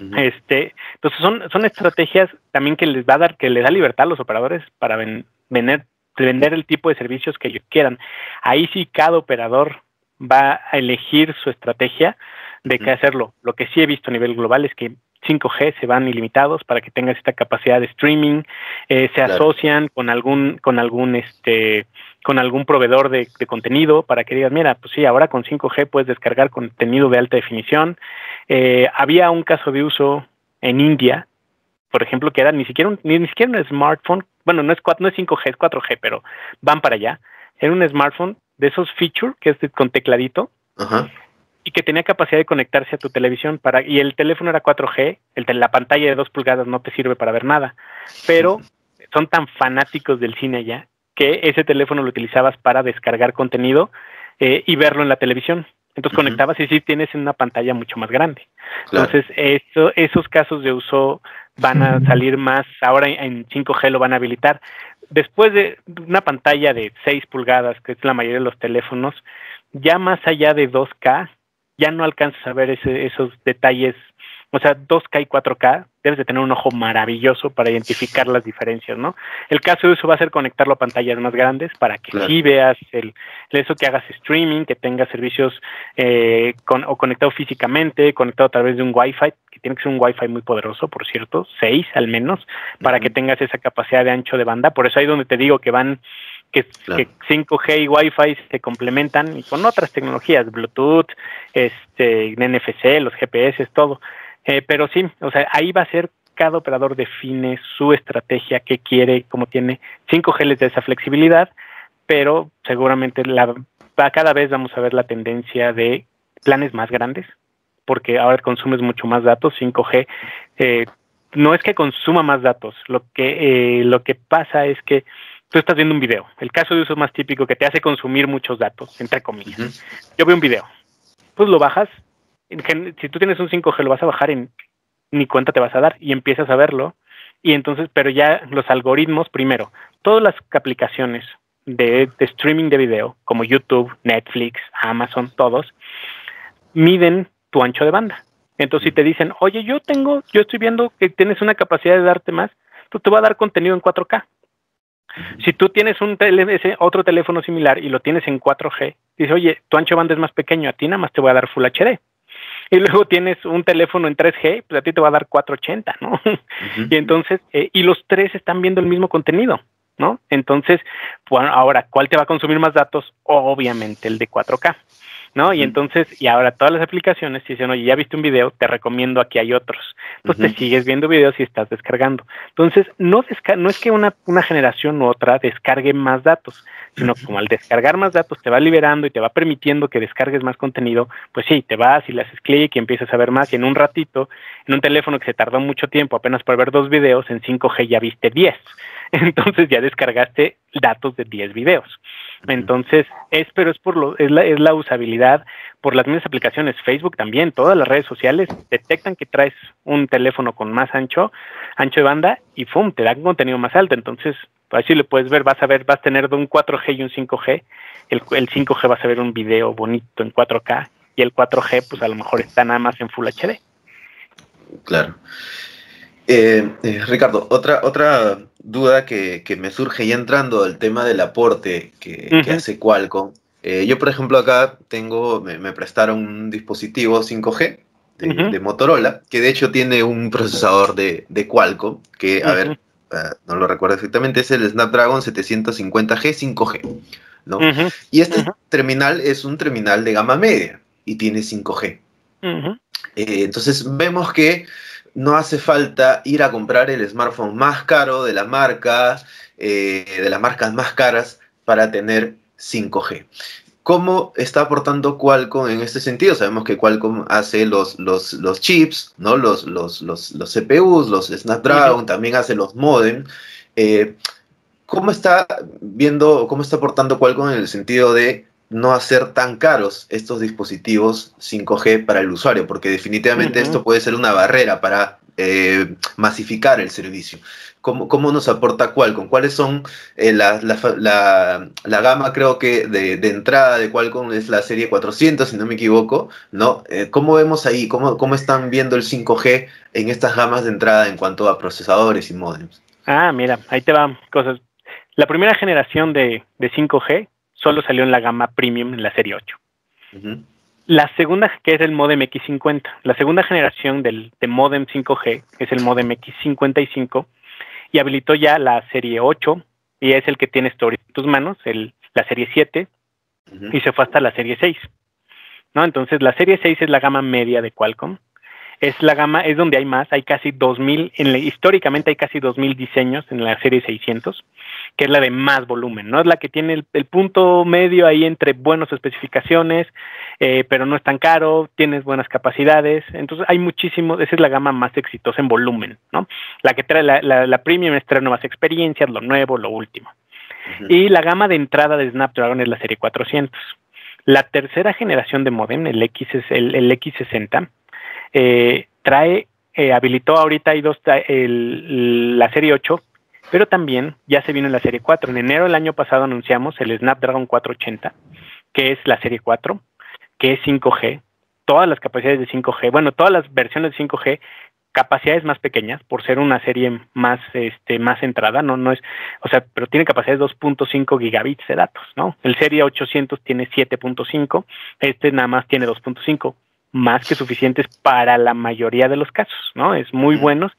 uh-huh. este, entonces son, son estrategias también que les va a dar, que les da libertad a los operadores para ven, vender, vender el tipo de servicios que ellos quieran. Ahí sí cada operador va a elegir su estrategia de uh-huh. qué hacerlo. Lo que sí he visto a nivel global es que cinco G se van ilimitados para que tengas esta capacidad de streaming, eh, se claro. asocian con algún, con algún este, con algún proveedor de, de contenido para que digas, mira, pues sí, ahora con cinco G puedes descargar contenido de alta definición. Eh, había un caso de uso en India, por ejemplo, que era ni siquiera un, ni, ni siquiera un smartphone, bueno, no es no es cinco G, es cuatro G, pero van para allá. Era un smartphone de esos feature que es de, con tecladito. Ajá. Y que tenía capacidad de conectarse a tu televisión para y el teléfono era cuatro G, el, la pantalla de dos pulgadas no te sirve para ver nada, pero son tan fanáticos del cine allá que ese teléfono lo utilizabas para descargar contenido eh, y verlo en la televisión. Entonces uh-huh. conectabas y sí tienes una pantalla mucho más grande. Claro. Entonces eso, esos casos de uso van a salir más, ahora en cinco G lo van a habilitar. Después de una pantalla de seis pulgadas, que es la mayoría de los teléfonos, ya más allá de dos K, ya no alcanzas a ver ese, esos detalles. O sea, dos K y cuatro K, debes de tener un ojo maravilloso para identificar las diferencias, ¿no? El caso de uso va a ser conectarlo a pantallas más grandes para que claro. sí veas el, eso, que hagas streaming, que tengas servicios eh, con, o conectado físicamente, conectado a través de un Wi-Fi, que tiene que ser un Wi-Fi muy poderoso, por cierto, seis al menos, para uh-huh. que tengas esa capacidad de ancho de banda. Por eso ahí donde te digo que van... Que, claro. que cinco G y Wi-Fi se complementan y con otras tecnologías, Bluetooth, este, N F C, los G P S, todo. Eh, pero sí, o sea, ahí va a ser cada operador define su estrategia, qué quiere, cómo tiene. cinco G les da esa flexibilidad, pero seguramente la, cada vez vamos a ver la tendencia de planes más grandes, porque ahora consumes mucho más datos. cinco G eh, no es que consuma más datos, lo que eh, lo que pasa es que tú estás viendo un video. El caso de uso más típico que te hace consumir muchos datos, entre comillas. Uh-huh. Yo veo un video. Pues lo bajas, si tú tienes un cinco G, lo vas a bajar en ni cuenta te vas a dar y empiezas a verlo. Y entonces, pero ya los algoritmos, primero, todas las aplicaciones de, de streaming de video, como YouTube, Netflix, Amazon, todos, miden tu ancho de banda. Entonces, si te dicen, oye, yo tengo, yo estoy viendo que tienes una capacidad de darte más, tú te va a dar contenido en cuatro K. Si tú tienes un tele, ese otro teléfono similar y lo tienes en cuatro G, dices, oye, tu ancho de banda es más pequeño, a ti nada más te voy a dar Full H D. Y luego tienes un teléfono en tres G, pues a ti te va a dar cuatro ochenta, ¿no? Uh-huh. Y entonces, eh, y los tres están viendo el mismo contenido, ¿no? Entonces, bueno, ahora, ¿cuál te va a consumir más datos? Obviamente el de cuatro K, ¿no? Uh-huh. Y entonces, y ahora todas las aplicaciones te dicen, oye, ya viste un video, te recomiendo, aquí hay otros. Entonces, uh-huh, te sigues viendo videos y estás descargando. Entonces, no, desca no es que una, una generación u otra descargue más datos, sino como al descargar más datos te va liberando y te va permitiendo que descargues más contenido, pues sí, te vas y le haces clic y empiezas a ver más, y en un ratito, en un teléfono que se tardó mucho tiempo apenas para ver dos videos, en cinco G ya viste diez, entonces ya descargaste datos de diez videos. Entonces, es, pero es por lo, es la, es la usabilidad, por las mismas aplicaciones, Facebook también, todas las redes sociales detectan que traes un teléfono con más ancho, ancho de banda, y ¡fum!, te dan contenido más alto. Entonces, así lo puedes ver, vas a ver, vas a tener de un cuatro G y un cinco G, el, el cinco G vas a ver un video bonito en cuatro K, y el cuatro G pues a lo mejor está nada más en Full H D. Claro. Eh, eh, Ricardo, otra otra duda que, que me surge ya entrando al tema del aporte que, uh-huh, que hace Qualcomm. Eh, yo, por ejemplo, acá tengo, me, me prestaron un dispositivo cinco G de, uh-huh, de Motorola, que de hecho tiene un procesador de, de Qualcomm, que, a uh-huh, ver, Uh, no lo recuerdo exactamente, es el Snapdragon setecientos cincuenta G cinco G, ¿no? Uh-huh. Y este uh-huh. terminal es un terminal de gama media y tiene cinco G. Uh-huh. Eh, entonces vemos que no hace falta ir a comprar el smartphone más caro de la marca, eh, de las marcas más caras, para tener cinco G. ¿Cómo está aportando Qualcomm en este sentido? Sabemos que Qualcomm hace los, los, los chips, ¿no? los, los, los, los C P Us, los Snapdragon, uh-huh, también hace los modem. Eh, ¿Cómo está viendo, cómo está aportando Qualcomm en el sentido de no hacer tan caros estos dispositivos cinco G para el usuario? Porque definitivamente, uh-huh, esto puede ser una barrera para eh, masificar el servicio. ¿Cómo, ¿Cómo nos aporta Qualcomm? ¿Cuáles son eh, la, la, la, la gama, creo que, de, de entrada de Qualcomm es la serie cuatrocientos, si no me equivoco, ¿no? Eh, ¿Cómo vemos ahí? ¿Cómo, ¿Cómo están viendo el cinco G en estas gamas de entrada en cuanto a procesadores y módems? Ah, mira, ahí te van cosas. La primera generación de, de cinco G solo salió en la gama premium, en la serie ocho. Uh-huh. La segunda, que es el modem X cincuenta. La segunda generación del, de modem cinco G es el modem X cincuenta y cinco, y habilitó ya la serie ocho, y es el que tienes tú en tus manos, el, la serie siete, uh-huh, y se fue hasta la serie seis, ¿no? Entonces, la serie seis es la gama media de Qualcomm, es la gama, es donde hay más, hay casi dos mil, en la, históricamente hay casi dos mil diseños en la serie seiscientos, que es la de más volumen, ¿no? Es la que tiene el, el punto medio ahí entre buenas especificaciones, eh, pero no es tan caro, tienes buenas capacidades, entonces hay muchísimos, esa es la gama más exitosa en volumen, ¿no? La que trae la, la, la premium es traer nuevas experiencias, lo nuevo, lo último. Uh-huh. Y la gama de entrada de Snapdragon es la serie cuatrocientos. La tercera generación de modem, el, X, el, el X sesenta, Eh, trae, eh, habilitó ahorita hay dos, el, la serie ocho, pero también ya se vino la serie cuatro. En enero del año pasado anunciamos el Snapdragon cuatrocientos ochenta, que es la serie cuatro, que es cinco G, todas las capacidades de cinco G, bueno, todas las versiones de cinco G, capacidades más pequeñas, por ser una serie más, este, más entrada, no, no es, o sea, pero tiene capacidad de dos punto cinco gigabits de datos, ¿no? El serie ochocientos tiene siete punto cinco, este nada más tiene dos punto cinco. Más que suficientes para la mayoría de los casos, ¿no? Es muy buenos.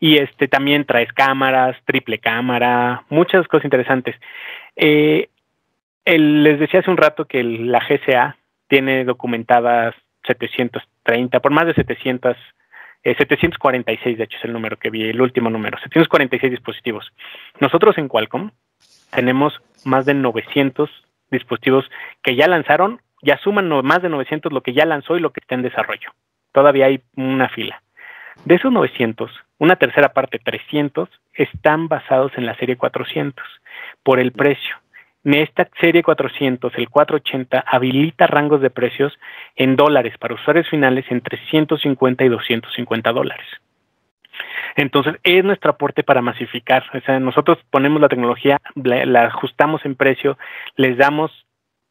Y este también traes cámaras, triple cámara, muchas cosas interesantes. Eh, el, les decía hace un rato que el, la G S A tiene documentadas setecientos treinta, por más de setecientos, eh, setecientos cuarenta y seis, de hecho es el número que vi, el último número, setecientos cuarenta y seis dispositivos. Nosotros en Qualcomm tenemos más de novecientos dispositivos que ya lanzaron. Ya suman no, más de novecientos lo que ya lanzó y lo que está en desarrollo. Todavía hay una fila. De esos novecientos, una tercera parte, trescientos, están basados en la serie cuatrocientos por el precio. Esta serie cuatrocientos, el cuatrocientos ochenta, habilita rangos de precios en dólares para usuarios finales entre ciento cincuenta y doscientos cincuenta dólares. Entonces, es nuestro aporte para masificar. O sea, nosotros ponemos la tecnología, la, la ajustamos en precio, les damos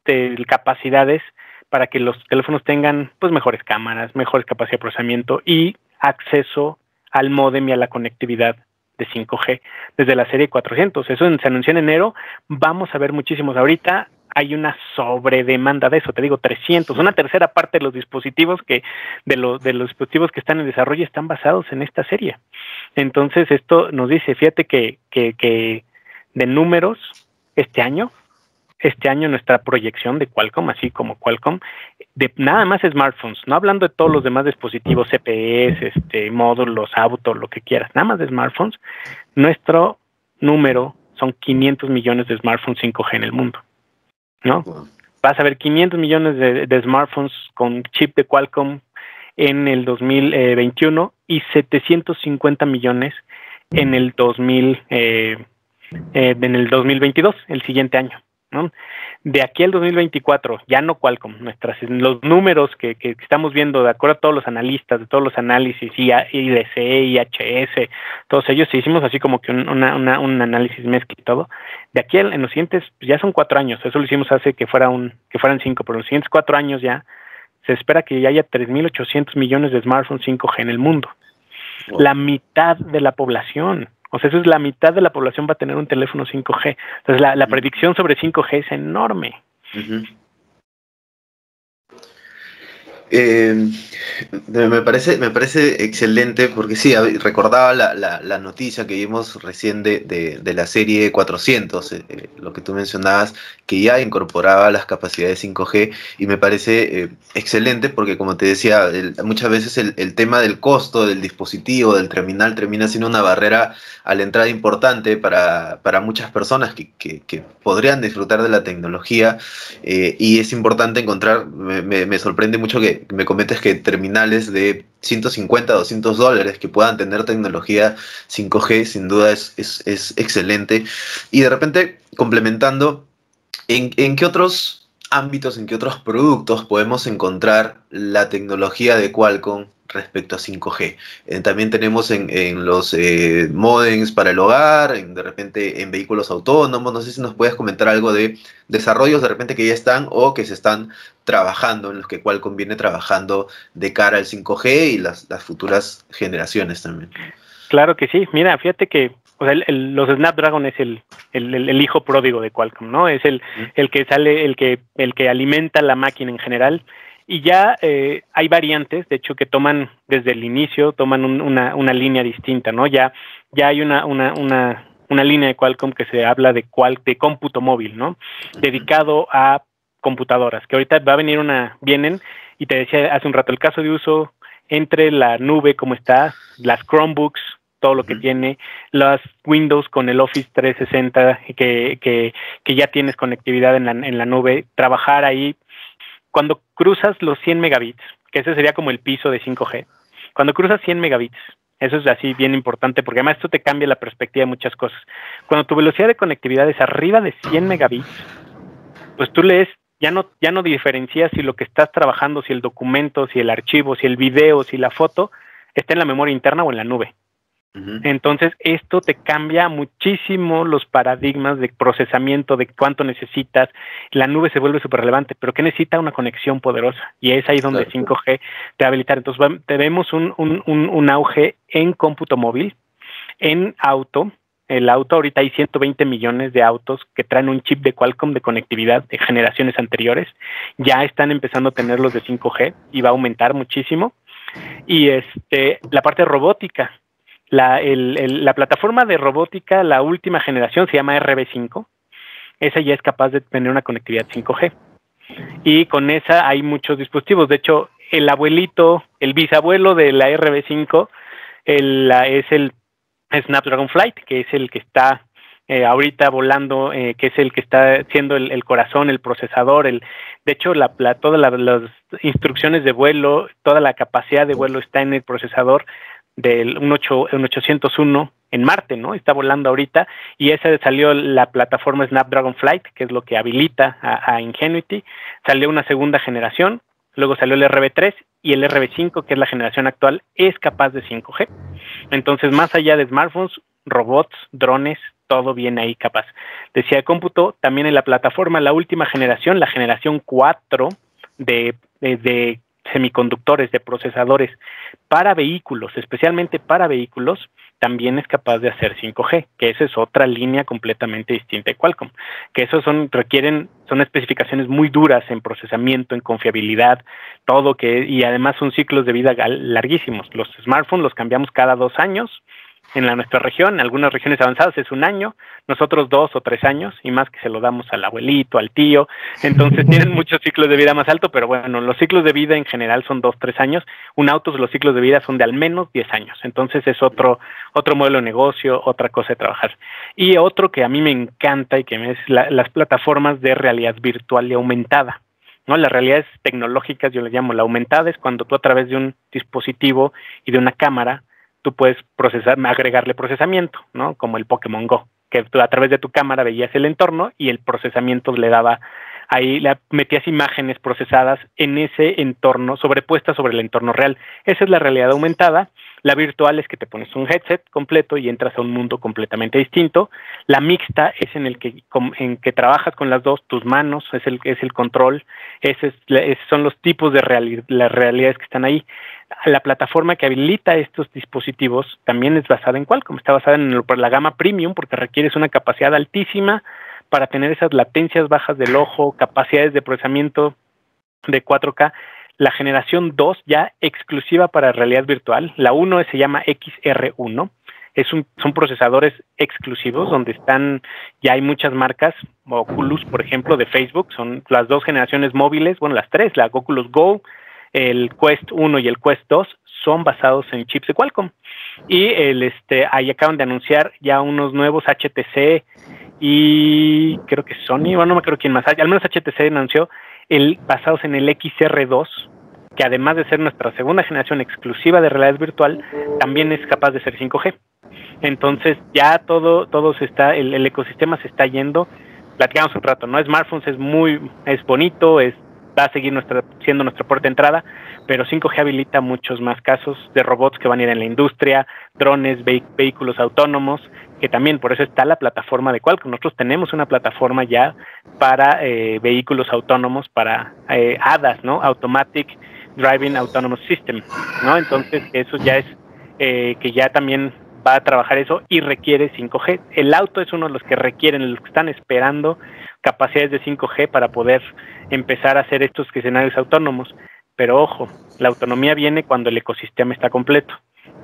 eh, capacidades para que los teléfonos tengan pues mejores cámaras, mejores capacidad de procesamiento y acceso al módem y a la conectividad de cinco G desde la serie cuatrocientos. Eso se anunció en enero. Vamos a ver muchísimos. Ahorita hay una sobredemanda de eso, te digo, trescientos, una tercera parte de los dispositivos que de los de los dispositivos que están en desarrollo están basados en esta serie. Entonces, esto nos dice, fíjate que que, que de números este año Este año nuestra proyección de Qualcomm, así como Qualcomm, de nada más smartphones, no hablando de todos los demás dispositivos, C P S, este, módulos, auto, lo que quieras, nada más de smartphones, nuestro número son quinientos millones de smartphones cinco G en el mundo, ¿no? Vas a ver quinientos millones de, de smartphones con chip de Qualcomm en el dos mil veintiuno y setecientos cincuenta millones en el dos mil, eh, eh, en el dos mil veintidós, el siguiente año, ¿no? De aquí al dos mil veinticuatro, ya no Qualcomm, nuestras, los números que, que estamos viendo, de acuerdo a todos los analistas, de todos los análisis, I D C, I H S, todos ellos, hicimos así como que un, una, una, un análisis mezcla y todo. De aquí al, en los siguientes, ya son cuatro años, eso lo hicimos hace que, fuera un, que fueran cinco, pero en los siguientes cuatro años ya se espera que ya haya tres mil ochocientos millones de smartphones cinco G en el mundo. Wow. La mitad de la población. O sea, eso es la mitad de la población va a tener un teléfono cinco G. Entonces, la, la uh-huh. predicción sobre cinco G es enorme. Uh-huh. eh, me, parece, me parece excelente porque sí, recordaba la, la, la noticia que vimos recién de, de, de la serie cuatrocientos, eh, lo que tú mencionabas, que ya incorporaba las capacidades cinco G y me parece eh, excelente porque, como te decía, el, muchas veces el, el tema del costo del dispositivo, del terminal, termina siendo una barrera a la entrada importante para, para muchas personas que, que, que podrían disfrutar de la tecnología, eh, y es importante encontrar, me, me, me sorprende mucho que me comentes que terminales de ciento cincuenta, doscientos dólares que puedan tener tecnología cinco G, sin duda es, es, es excelente. Y de repente, complementando, ¿en, en qué otros ámbitos, en qué otros productos podemos encontrar la tecnología de Qualcomm respecto a cinco G? Eh, también tenemos en, en los eh, modems para el hogar, en, de repente en vehículos autónomos. No sé si nos puedes comentar algo de desarrollos de repente que ya están o que se están trabajando, en los que Qualcomm viene trabajando de cara al cinco G y las, las futuras generaciones también. Claro que sí. Mira, fíjate que o sea, el, el, los Snapdragon es el, el, el, el hijo pródigo de Qualcomm, ¿no? Es el, ¿Sí? el que sale, el que, el que alimenta la máquina en general. Y ya eh, hay variantes, de hecho, que toman desde el inicio, toman un, una, una línea distinta, ¿no? Ya, ya hay una, una, una, una línea de Qualcomm que se habla de, cual, de cómputo móvil, ¿no? Uh-huh. Dedicado a computadoras, que ahorita va a venir una, vienen, y te decía hace un rato, el caso de uso entre la nube, como está, las Chromebooks, todo lo que uh-huh. tiene, las Windows con el Office trescientos sesenta, que, que, que ya tienes conectividad en la, en la nube, trabajar ahí. Cuando cruzas los cien megabits, que ese sería como el piso de cinco G, cuando cruzas cien megabits, eso es así bien importante, porque además esto te cambia la perspectiva de muchas cosas. Cuando tu velocidad de conectividad es arriba de cien megabits, pues tú lees, ya no, ya no diferencias si lo que estás trabajando, si el documento, si el archivo, si el video, si la foto, está en la memoria interna o en la nube. Entonces, esto te cambia muchísimo los paradigmas de procesamiento, de cuánto necesitas. La nube se vuelve súper relevante, pero ¿qué necesita? Una conexión poderosa. Y es ahí donde claro. cinco G te va a habilitar. Entonces, va, tenemos un, un, un, un auge en cómputo móvil, en auto. El auto, ahorita hay ciento veinte millones de autos que traen un chip de Qualcomm de conectividad de generaciones anteriores. Ya están empezando a tener los de cinco G y va a aumentar muchísimo. Y este la parte robótica. La, el, el, la plataforma de robótica, la última generación, se llama R B cinco. Esa ya es capaz de tener una conectividad cinco G. Y con esa hay muchos dispositivos. De hecho, el abuelito, el bisabuelo de la R B cinco el, la, es el Snapdragon Flight, que es el que está eh, ahorita volando, eh, que es el que está siendo el, el corazón, el procesador. el De hecho, la, la, todas la, las instrucciones de vuelo, toda la capacidad de vuelo está en el procesador del un ochocientos uno en Marte, ¿no? Está volando ahorita, y esa salió la plataforma Snapdragon Flight, que es lo que habilita a, a Ingenuity. Salió una segunda generación, luego salió el R B tres y el R B cinco, que es la generación actual, es capaz de cinco G. Entonces, más allá de smartphones, robots, drones, todo viene ahí capaz. Decía de cómputo, también en la plataforma, la última generación, la generación cuatro de, de, de semiconductores, de procesadores para vehículos, especialmente para vehículos, también es capaz de hacer cinco G, que esa es otra línea completamente distinta de Qualcomm, que esos son, requieren, son especificaciones muy duras en procesamiento, en confiabilidad, todo que, y además son ciclos de vida larguísimos. Los smartphones los cambiamos cada dos años, en la, nuestra región, en algunas regiones avanzadas es un año, nosotros dos o tres años, y más que se lo damos al abuelito, al tío, entonces tienen muchos ciclos de vida más alto, pero bueno, los ciclos de vida en general son dos, tres años, un auto los ciclos de vida son de al menos diez años, entonces es otro, otro modelo de negocio, otra cosa de trabajar. Y otro que a mí me encanta y que me es la, las plataformas de realidad virtual y aumentada, ¿no? Las realidades tecnológicas, yo les llamo la aumentada, es cuando tú a través de un dispositivo y de una cámara tú puedes procesar, agregarle procesamiento, ¿no? Como el Pokémon Go, que tú a través de tu cámara veías el entorno y el procesamiento le daba, ahí le metías imágenes procesadas en ese entorno, sobrepuestas sobre el entorno real. Esa es la realidad aumentada. La virtual es que te pones un headset completo y entras a un mundo completamente distinto. La mixta es en el que, en que trabajas con las dos, tus manos, es el, es el control. Esos es, son los tipos de reali- las realidades que están ahí. La plataforma que habilita estos dispositivos también es basada en Qualcomm. Está basada en el, la gama premium porque requieres una capacidad altísima para tener esas latencias bajas del ojo, capacidades de procesamiento de cuatro K. La generación dos ya exclusiva para realidad virtual. La uno se llama X R uno. Es un, son procesadores exclusivos donde están, ya hay muchas marcas, Oculus, por ejemplo, de Facebook. Son las dos generaciones móviles, bueno, las tres, la Oculus Go, el Quest uno y el Quest dos son basados en chips de Qualcomm. Y el este ahí acaban de anunciar ya unos nuevos H T C y creo que Sony, bueno, no me acuerdo quién más, al menos H T C anunció el, basados en el X R dos, que además de ser nuestra segunda generación exclusiva de realidad virtual, también es capaz de ser cinco G. Entonces ya todo, todo se está, el, el ecosistema se está yendo. Platicamos un rato, ¿no? Smartphones es muy, es bonito, es, va a seguir nuestra, siendo nuestra puerta de entrada, pero cinco G habilita muchos más casos de robots que van a ir en la industria, drones, ve, vehículos autónomos, que también por eso está la plataforma de Qualcomm. Nosotros tenemos una plataforma ya para eh, vehículos autónomos, para eh, A D A S, ¿no? Automatic Driving Autonomous System, ¿no? Entonces eso ya es, eh, que ya también va a trabajar eso y requiere cinco G. El auto es uno de los que requieren, los que están esperando capacidades de cinco G para poder empezar a hacer estos escenarios autónomos. Pero ojo, la autonomía viene cuando el ecosistema está completo,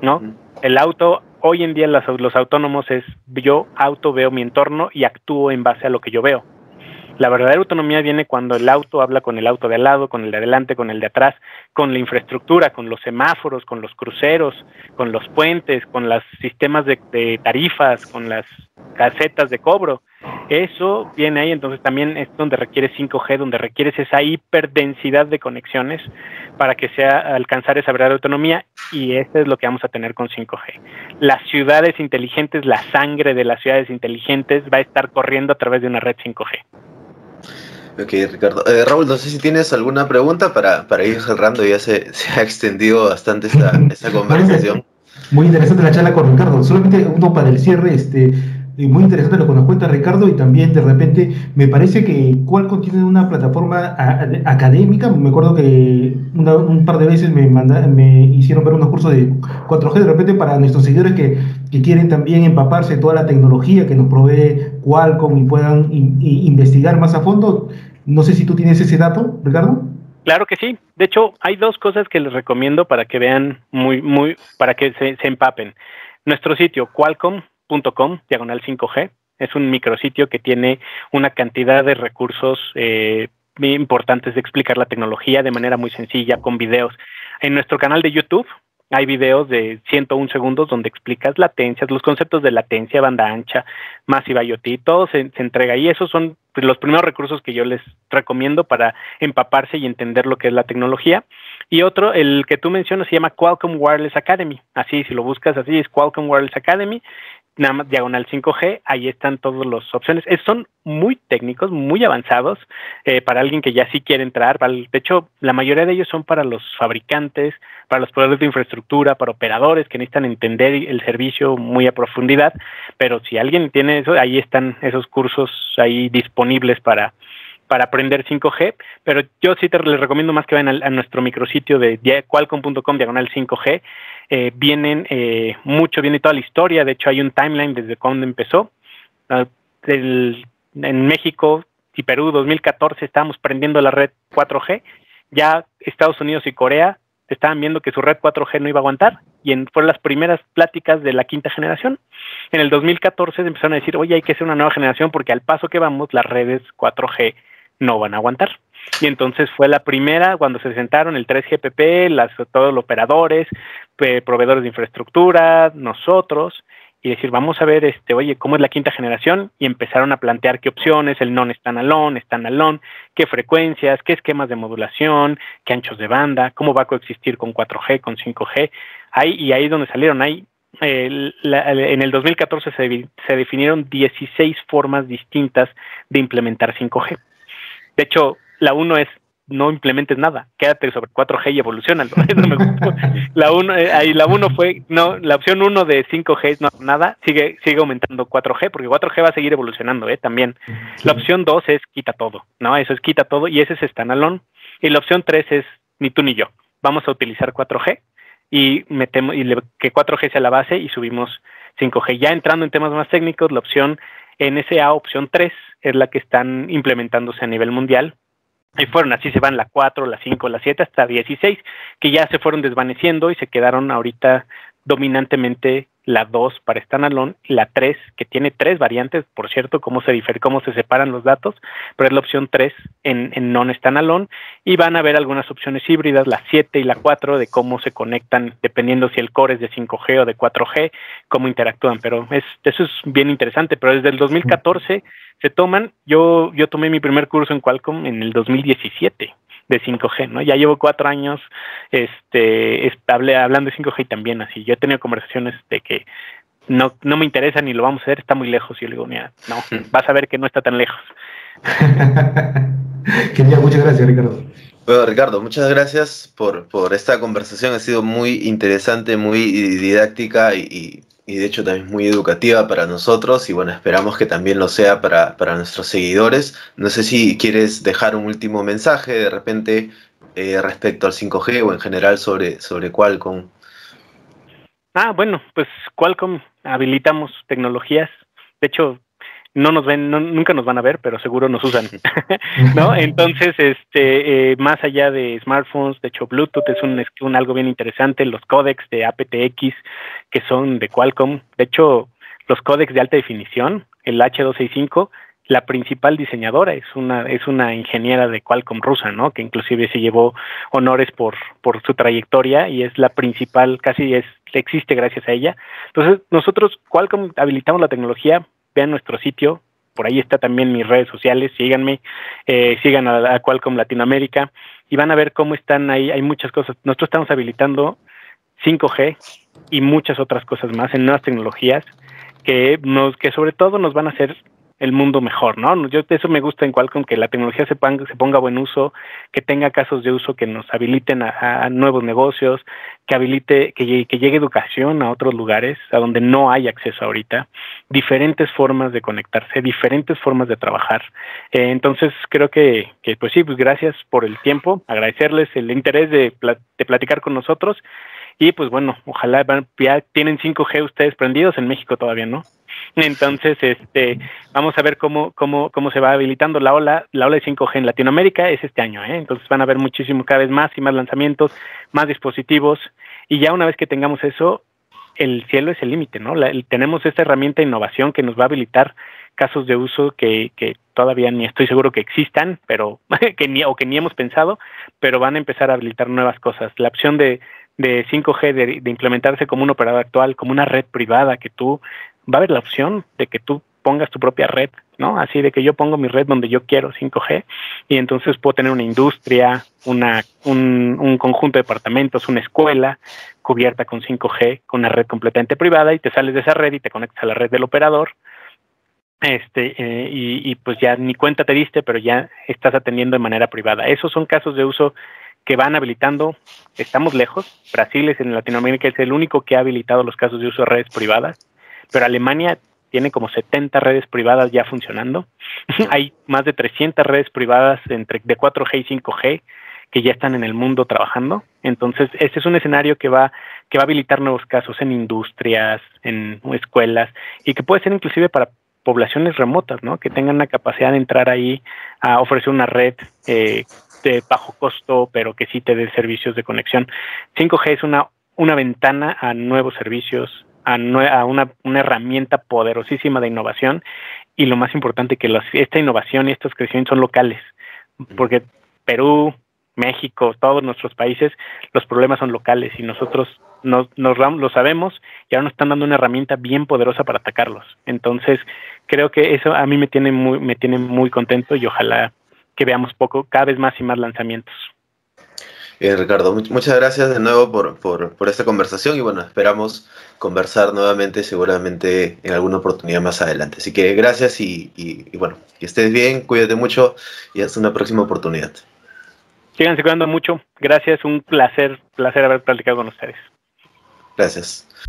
¿no? El auto, hoy en día los, los autónomos es yo auto veo mi entorno y actúo en base a lo que yo veo. La verdadera autonomía viene cuando el auto habla con el auto de al lado, con el de adelante, con el de atrás, con la infraestructura, con los semáforos, con los cruceros, con los puentes, con los sistemas de, de tarifas, con las casetas de cobro. Eso viene ahí, entonces también es donde requieres cinco G, donde requieres esa hiperdensidad de conexiones para que sea alcanzar esa verdadera autonomía, y eso es lo que vamos a tener con cinco G. Las ciudades inteligentes, la sangre de las ciudades inteligentes va a estar corriendo a través de una red cinco G. Ok, Ricardo. Eh, Raúl, no sé si tienes alguna pregunta para, para ir cerrando, ya se, se ha extendido bastante esta, esta conversación. Muy interesante la charla con Ricardo. Solamente uno para el cierre, este, muy interesante lo que nos cuenta Ricardo, y también de repente me parece que Qualcomm tiene una plataforma a, a, académica. Me acuerdo que una, un par de veces me, manda, me hicieron ver unos cursos de cuatro G, de repente para nuestros seguidores que, que quieren también empaparse de toda la tecnología que nos provee Qualcomm y puedan in, in, investigar más a fondo. No sé si tú tienes ese dato, Ricardo. Claro que sí. De hecho, hay dos cosas que les recomiendo para que vean muy, muy, para que se, se empapen. Nuestro sitio, qualcomm punto com diagonal cinco G, es un micrositio que tiene una cantidad de recursos eh, importantes de explicar la tecnología de manera muy sencilla, con videos. En nuestro canal de YouTube hay videos de ciento uno segundos donde explicas latencias, los conceptos de latencia, banda ancha, masiva IoT, todo se, se entrega ahí. Esos son los primeros recursos que yo les recomiendo para empaparse y entender lo que es la tecnología. Y otro, el que tú mencionas, se llama Qualcomm Wireless Academy. Así, si lo buscas así, es Qualcomm Wireless Academy, nada más diagonal cinco G, ahí están todas las opciones. Es, son muy técnicos, muy avanzados, eh, para alguien que ya sí quiere entrar. Para el, de hecho, la mayoría de ellos son para los fabricantes, para los proveedores de infraestructura, para operadores que necesitan entender el servicio muy a profundidad. Pero si alguien tiene eso, ahí están esos cursos ahí disponibles para... para aprender cinco G, pero yo sí te les recomiendo más que vayan a, a nuestro micrositio de qualcomm punto com diagonal cinco G. Eh, vienen eh, mucho, viene toda la historia. De hecho, hay un timeline desde cuando empezó. Uh, el, en México y Perú, dos mil catorce, estábamos prendiendo la red cuatro G. Ya Estados Unidos y Corea estaban viendo que su red cuatro G no iba a aguantar, y en, fueron las primeras pláticas de la quinta generación. En el dos mil catorce empezaron a decir, oye, hay que hacer una nueva generación porque al paso que vamos, las redes cuatro G no van a aguantar. Y entonces fue la primera cuando se sentaron el tres G P P, las, todos los operadores, eh, proveedores de infraestructura, nosotros, y decir, vamos a ver, este, oye, ¿cómo es la quinta generación? Y empezaron a plantear qué opciones, el non-standalone, standalone, qué frecuencias, qué esquemas de modulación, qué anchos de banda, cómo va a coexistir con cuatro G, con cinco G. Ahí, y ahí es donde salieron. Ahí, eh, la, en el dos mil catorce se, se definieron dieciséis formas distintas de implementar cinco G. De hecho, la uno es no implementes nada, quédate sobre cuatro G y evolucionalo. Eso me gustó. La uno, eh, la uno fue, no, la opción uno de cinco G es no nada, sigue, sigue aumentando cuatro G, porque cuatro G va a seguir evolucionando, eh, también. Sí. La opción dos es quita todo, ¿no? Eso es quita todo, y ese es standalone. Y la opción tres es ni tú ni yo. Vamos a utilizar cuatro G y metemos, y le, que cuatro G sea la base y subimos cinco G. Ya entrando en temas más técnicos, la opción N S A opción tres es la que están implementándose a nivel mundial. Y fueron, así se van la cuatro, la cinco, la siete, hasta dieciséis, que ya se fueron desvaneciendo y se quedaron ahorita dominantemente la dos para standalone y la tres, que tiene tres variantes, por cierto, cómo se difer cómo se separan los datos, pero es la opción tres en, en non-standalone. Y van a ver algunas opciones híbridas, la siete y la cuatro, de cómo se conectan, dependiendo si el core es de cinco G o de cuatro G, cómo interactúan. Pero es, eso es bien interesante, pero desde el dos mil catorce se toman. Yo, yo tomé mi primer curso en Qualcomm en el dos mil diecisiete de cinco G, ¿no? Ya llevo cuatro años este, estable, hablando de cinco G, y también así. Yo he tenido conversaciones de que no, no me interesa ni lo vamos a hacer, está muy lejos. Y yo le digo, mira, no, vas a ver que no está tan lejos. Genial, muchas gracias, Ricardo. Bueno, Ricardo, muchas gracias por, por esta conversación. Ha sido muy interesante, muy didáctica y... y... y de hecho también muy educativa para nosotros, y bueno, esperamos que también lo sea para, para nuestros seguidores. No sé si quieres dejar un último mensaje de repente eh, respecto al cinco G o en general sobre, sobre Qualcomm. Ah, bueno, pues Qualcomm habilitamos tecnologías. De hecho, no nos ven, no, nunca nos van a ver, pero seguro nos usan, ¿no? Entonces, este, eh, más allá de smartphones, de hecho, Bluetooth es un, es un algo bien interesante. Los códecs de A P T X que son de Qualcomm, de hecho, los códecs de alta definición, el H doscientos sesenta y cinco, la principal diseñadora es una es una ingeniera de Qualcomm rusa, ¿no? Que inclusive se llevó honores por por su trayectoria, y es la principal, casi es existe gracias a ella. Entonces, nosotros Qualcomm habilitamos la tecnología. Vean nuestro sitio, por ahí está también mis redes sociales, síganme, eh, sigan a, a Qualcomm Latinoamérica y van a ver cómo están ahí, hay muchas cosas. Nosotros estamos habilitando cinco G y muchas otras cosas más en nuevas tecnologías que nos que sobre todo nos van a hacer el mundo mejor, ¿no? Yo, eso me gusta en Qualcomm, que la tecnología se ponga, se ponga a buen uso, que tenga casos de uso que nos habiliten a, a nuevos negocios, que habilite, que, que llegue educación a otros lugares a donde no hay acceso ahorita, diferentes formas de conectarse, diferentes formas de trabajar. Eh, entonces creo que, que, pues sí, pues gracias por el tiempo, agradecerles el interés de, pl- de platicar con nosotros. Y pues bueno, ojalá van, ya tienen cinco G ustedes prendidos, en México todavía no. Entonces, este, vamos a ver cómo cómo cómo se va habilitando la ola, la ola de cinco G en Latinoamérica es este año, ¿eh? Entonces van a haber muchísimo, cada vez más y más lanzamientos, más dispositivos, y ya una vez que tengamos eso, el cielo es el límite, ¿no? La, el, tenemos esta herramienta de innovación que nos va a habilitar casos de uso que, que todavía ni estoy seguro que existan, pero que ni o que ni hemos pensado, pero van a empezar a habilitar nuevas cosas. La opción de de cinco G, de, de implementarse como un operador actual, como una red privada, que tú, va a haber la opción de que tú pongas tu propia red, ¿no? Así de que yo pongo mi red donde yo quiero cinco G y entonces puedo tener una industria, una, un, un conjunto de departamentos, una escuela cubierta con cinco G, con una red completamente privada, y te sales de esa red y te conectas a la red del operador. Este, eh, y, y pues ya ni cuenta te diste, pero ya estás atendiendo de manera privada. Esos son casos de uso que van habilitando. Estamos lejos. Brasil es en Latinoamérica, es el único que ha habilitado los casos de uso de redes privadas, pero Alemania tiene como setenta redes privadas ya funcionando. Hay más de trescientas redes privadas entre de cuatro G y cinco G que ya están en el mundo trabajando. Entonces, este es un escenario que va que va a habilitar nuevos casos en industrias, en escuelas, y que puede ser inclusive para poblaciones remotas, ¿no? Que tengan la capacidad de entrar ahí a ofrecer una red eh, de bajo costo, pero que sí te dé servicios de conexión. cinco G es una, una ventana a nuevos servicios, a, nue a una, una herramienta poderosísima de innovación, y lo más importante que los, esta innovación y estos crecimientos son locales, porque Perú, México, todos nuestros países, los problemas son locales y nosotros nos, nos lo sabemos, y ahora nos están dando una herramienta bien poderosa para atacarlos. Entonces, creo que eso a mí me tiene muy, me tiene muy contento, y ojalá que veamos poco, cada vez más y más lanzamientos. Bien, Ricardo, muchas gracias de nuevo por, por, por esta conversación, y bueno, esperamos conversar nuevamente seguramente en alguna oportunidad más adelante. Así que gracias y, y, y bueno, que estés bien, cuídate mucho y hasta una próxima oportunidad. Síganse cuidando mucho. Gracias, un placer, placer haber platicado con ustedes. Gracias.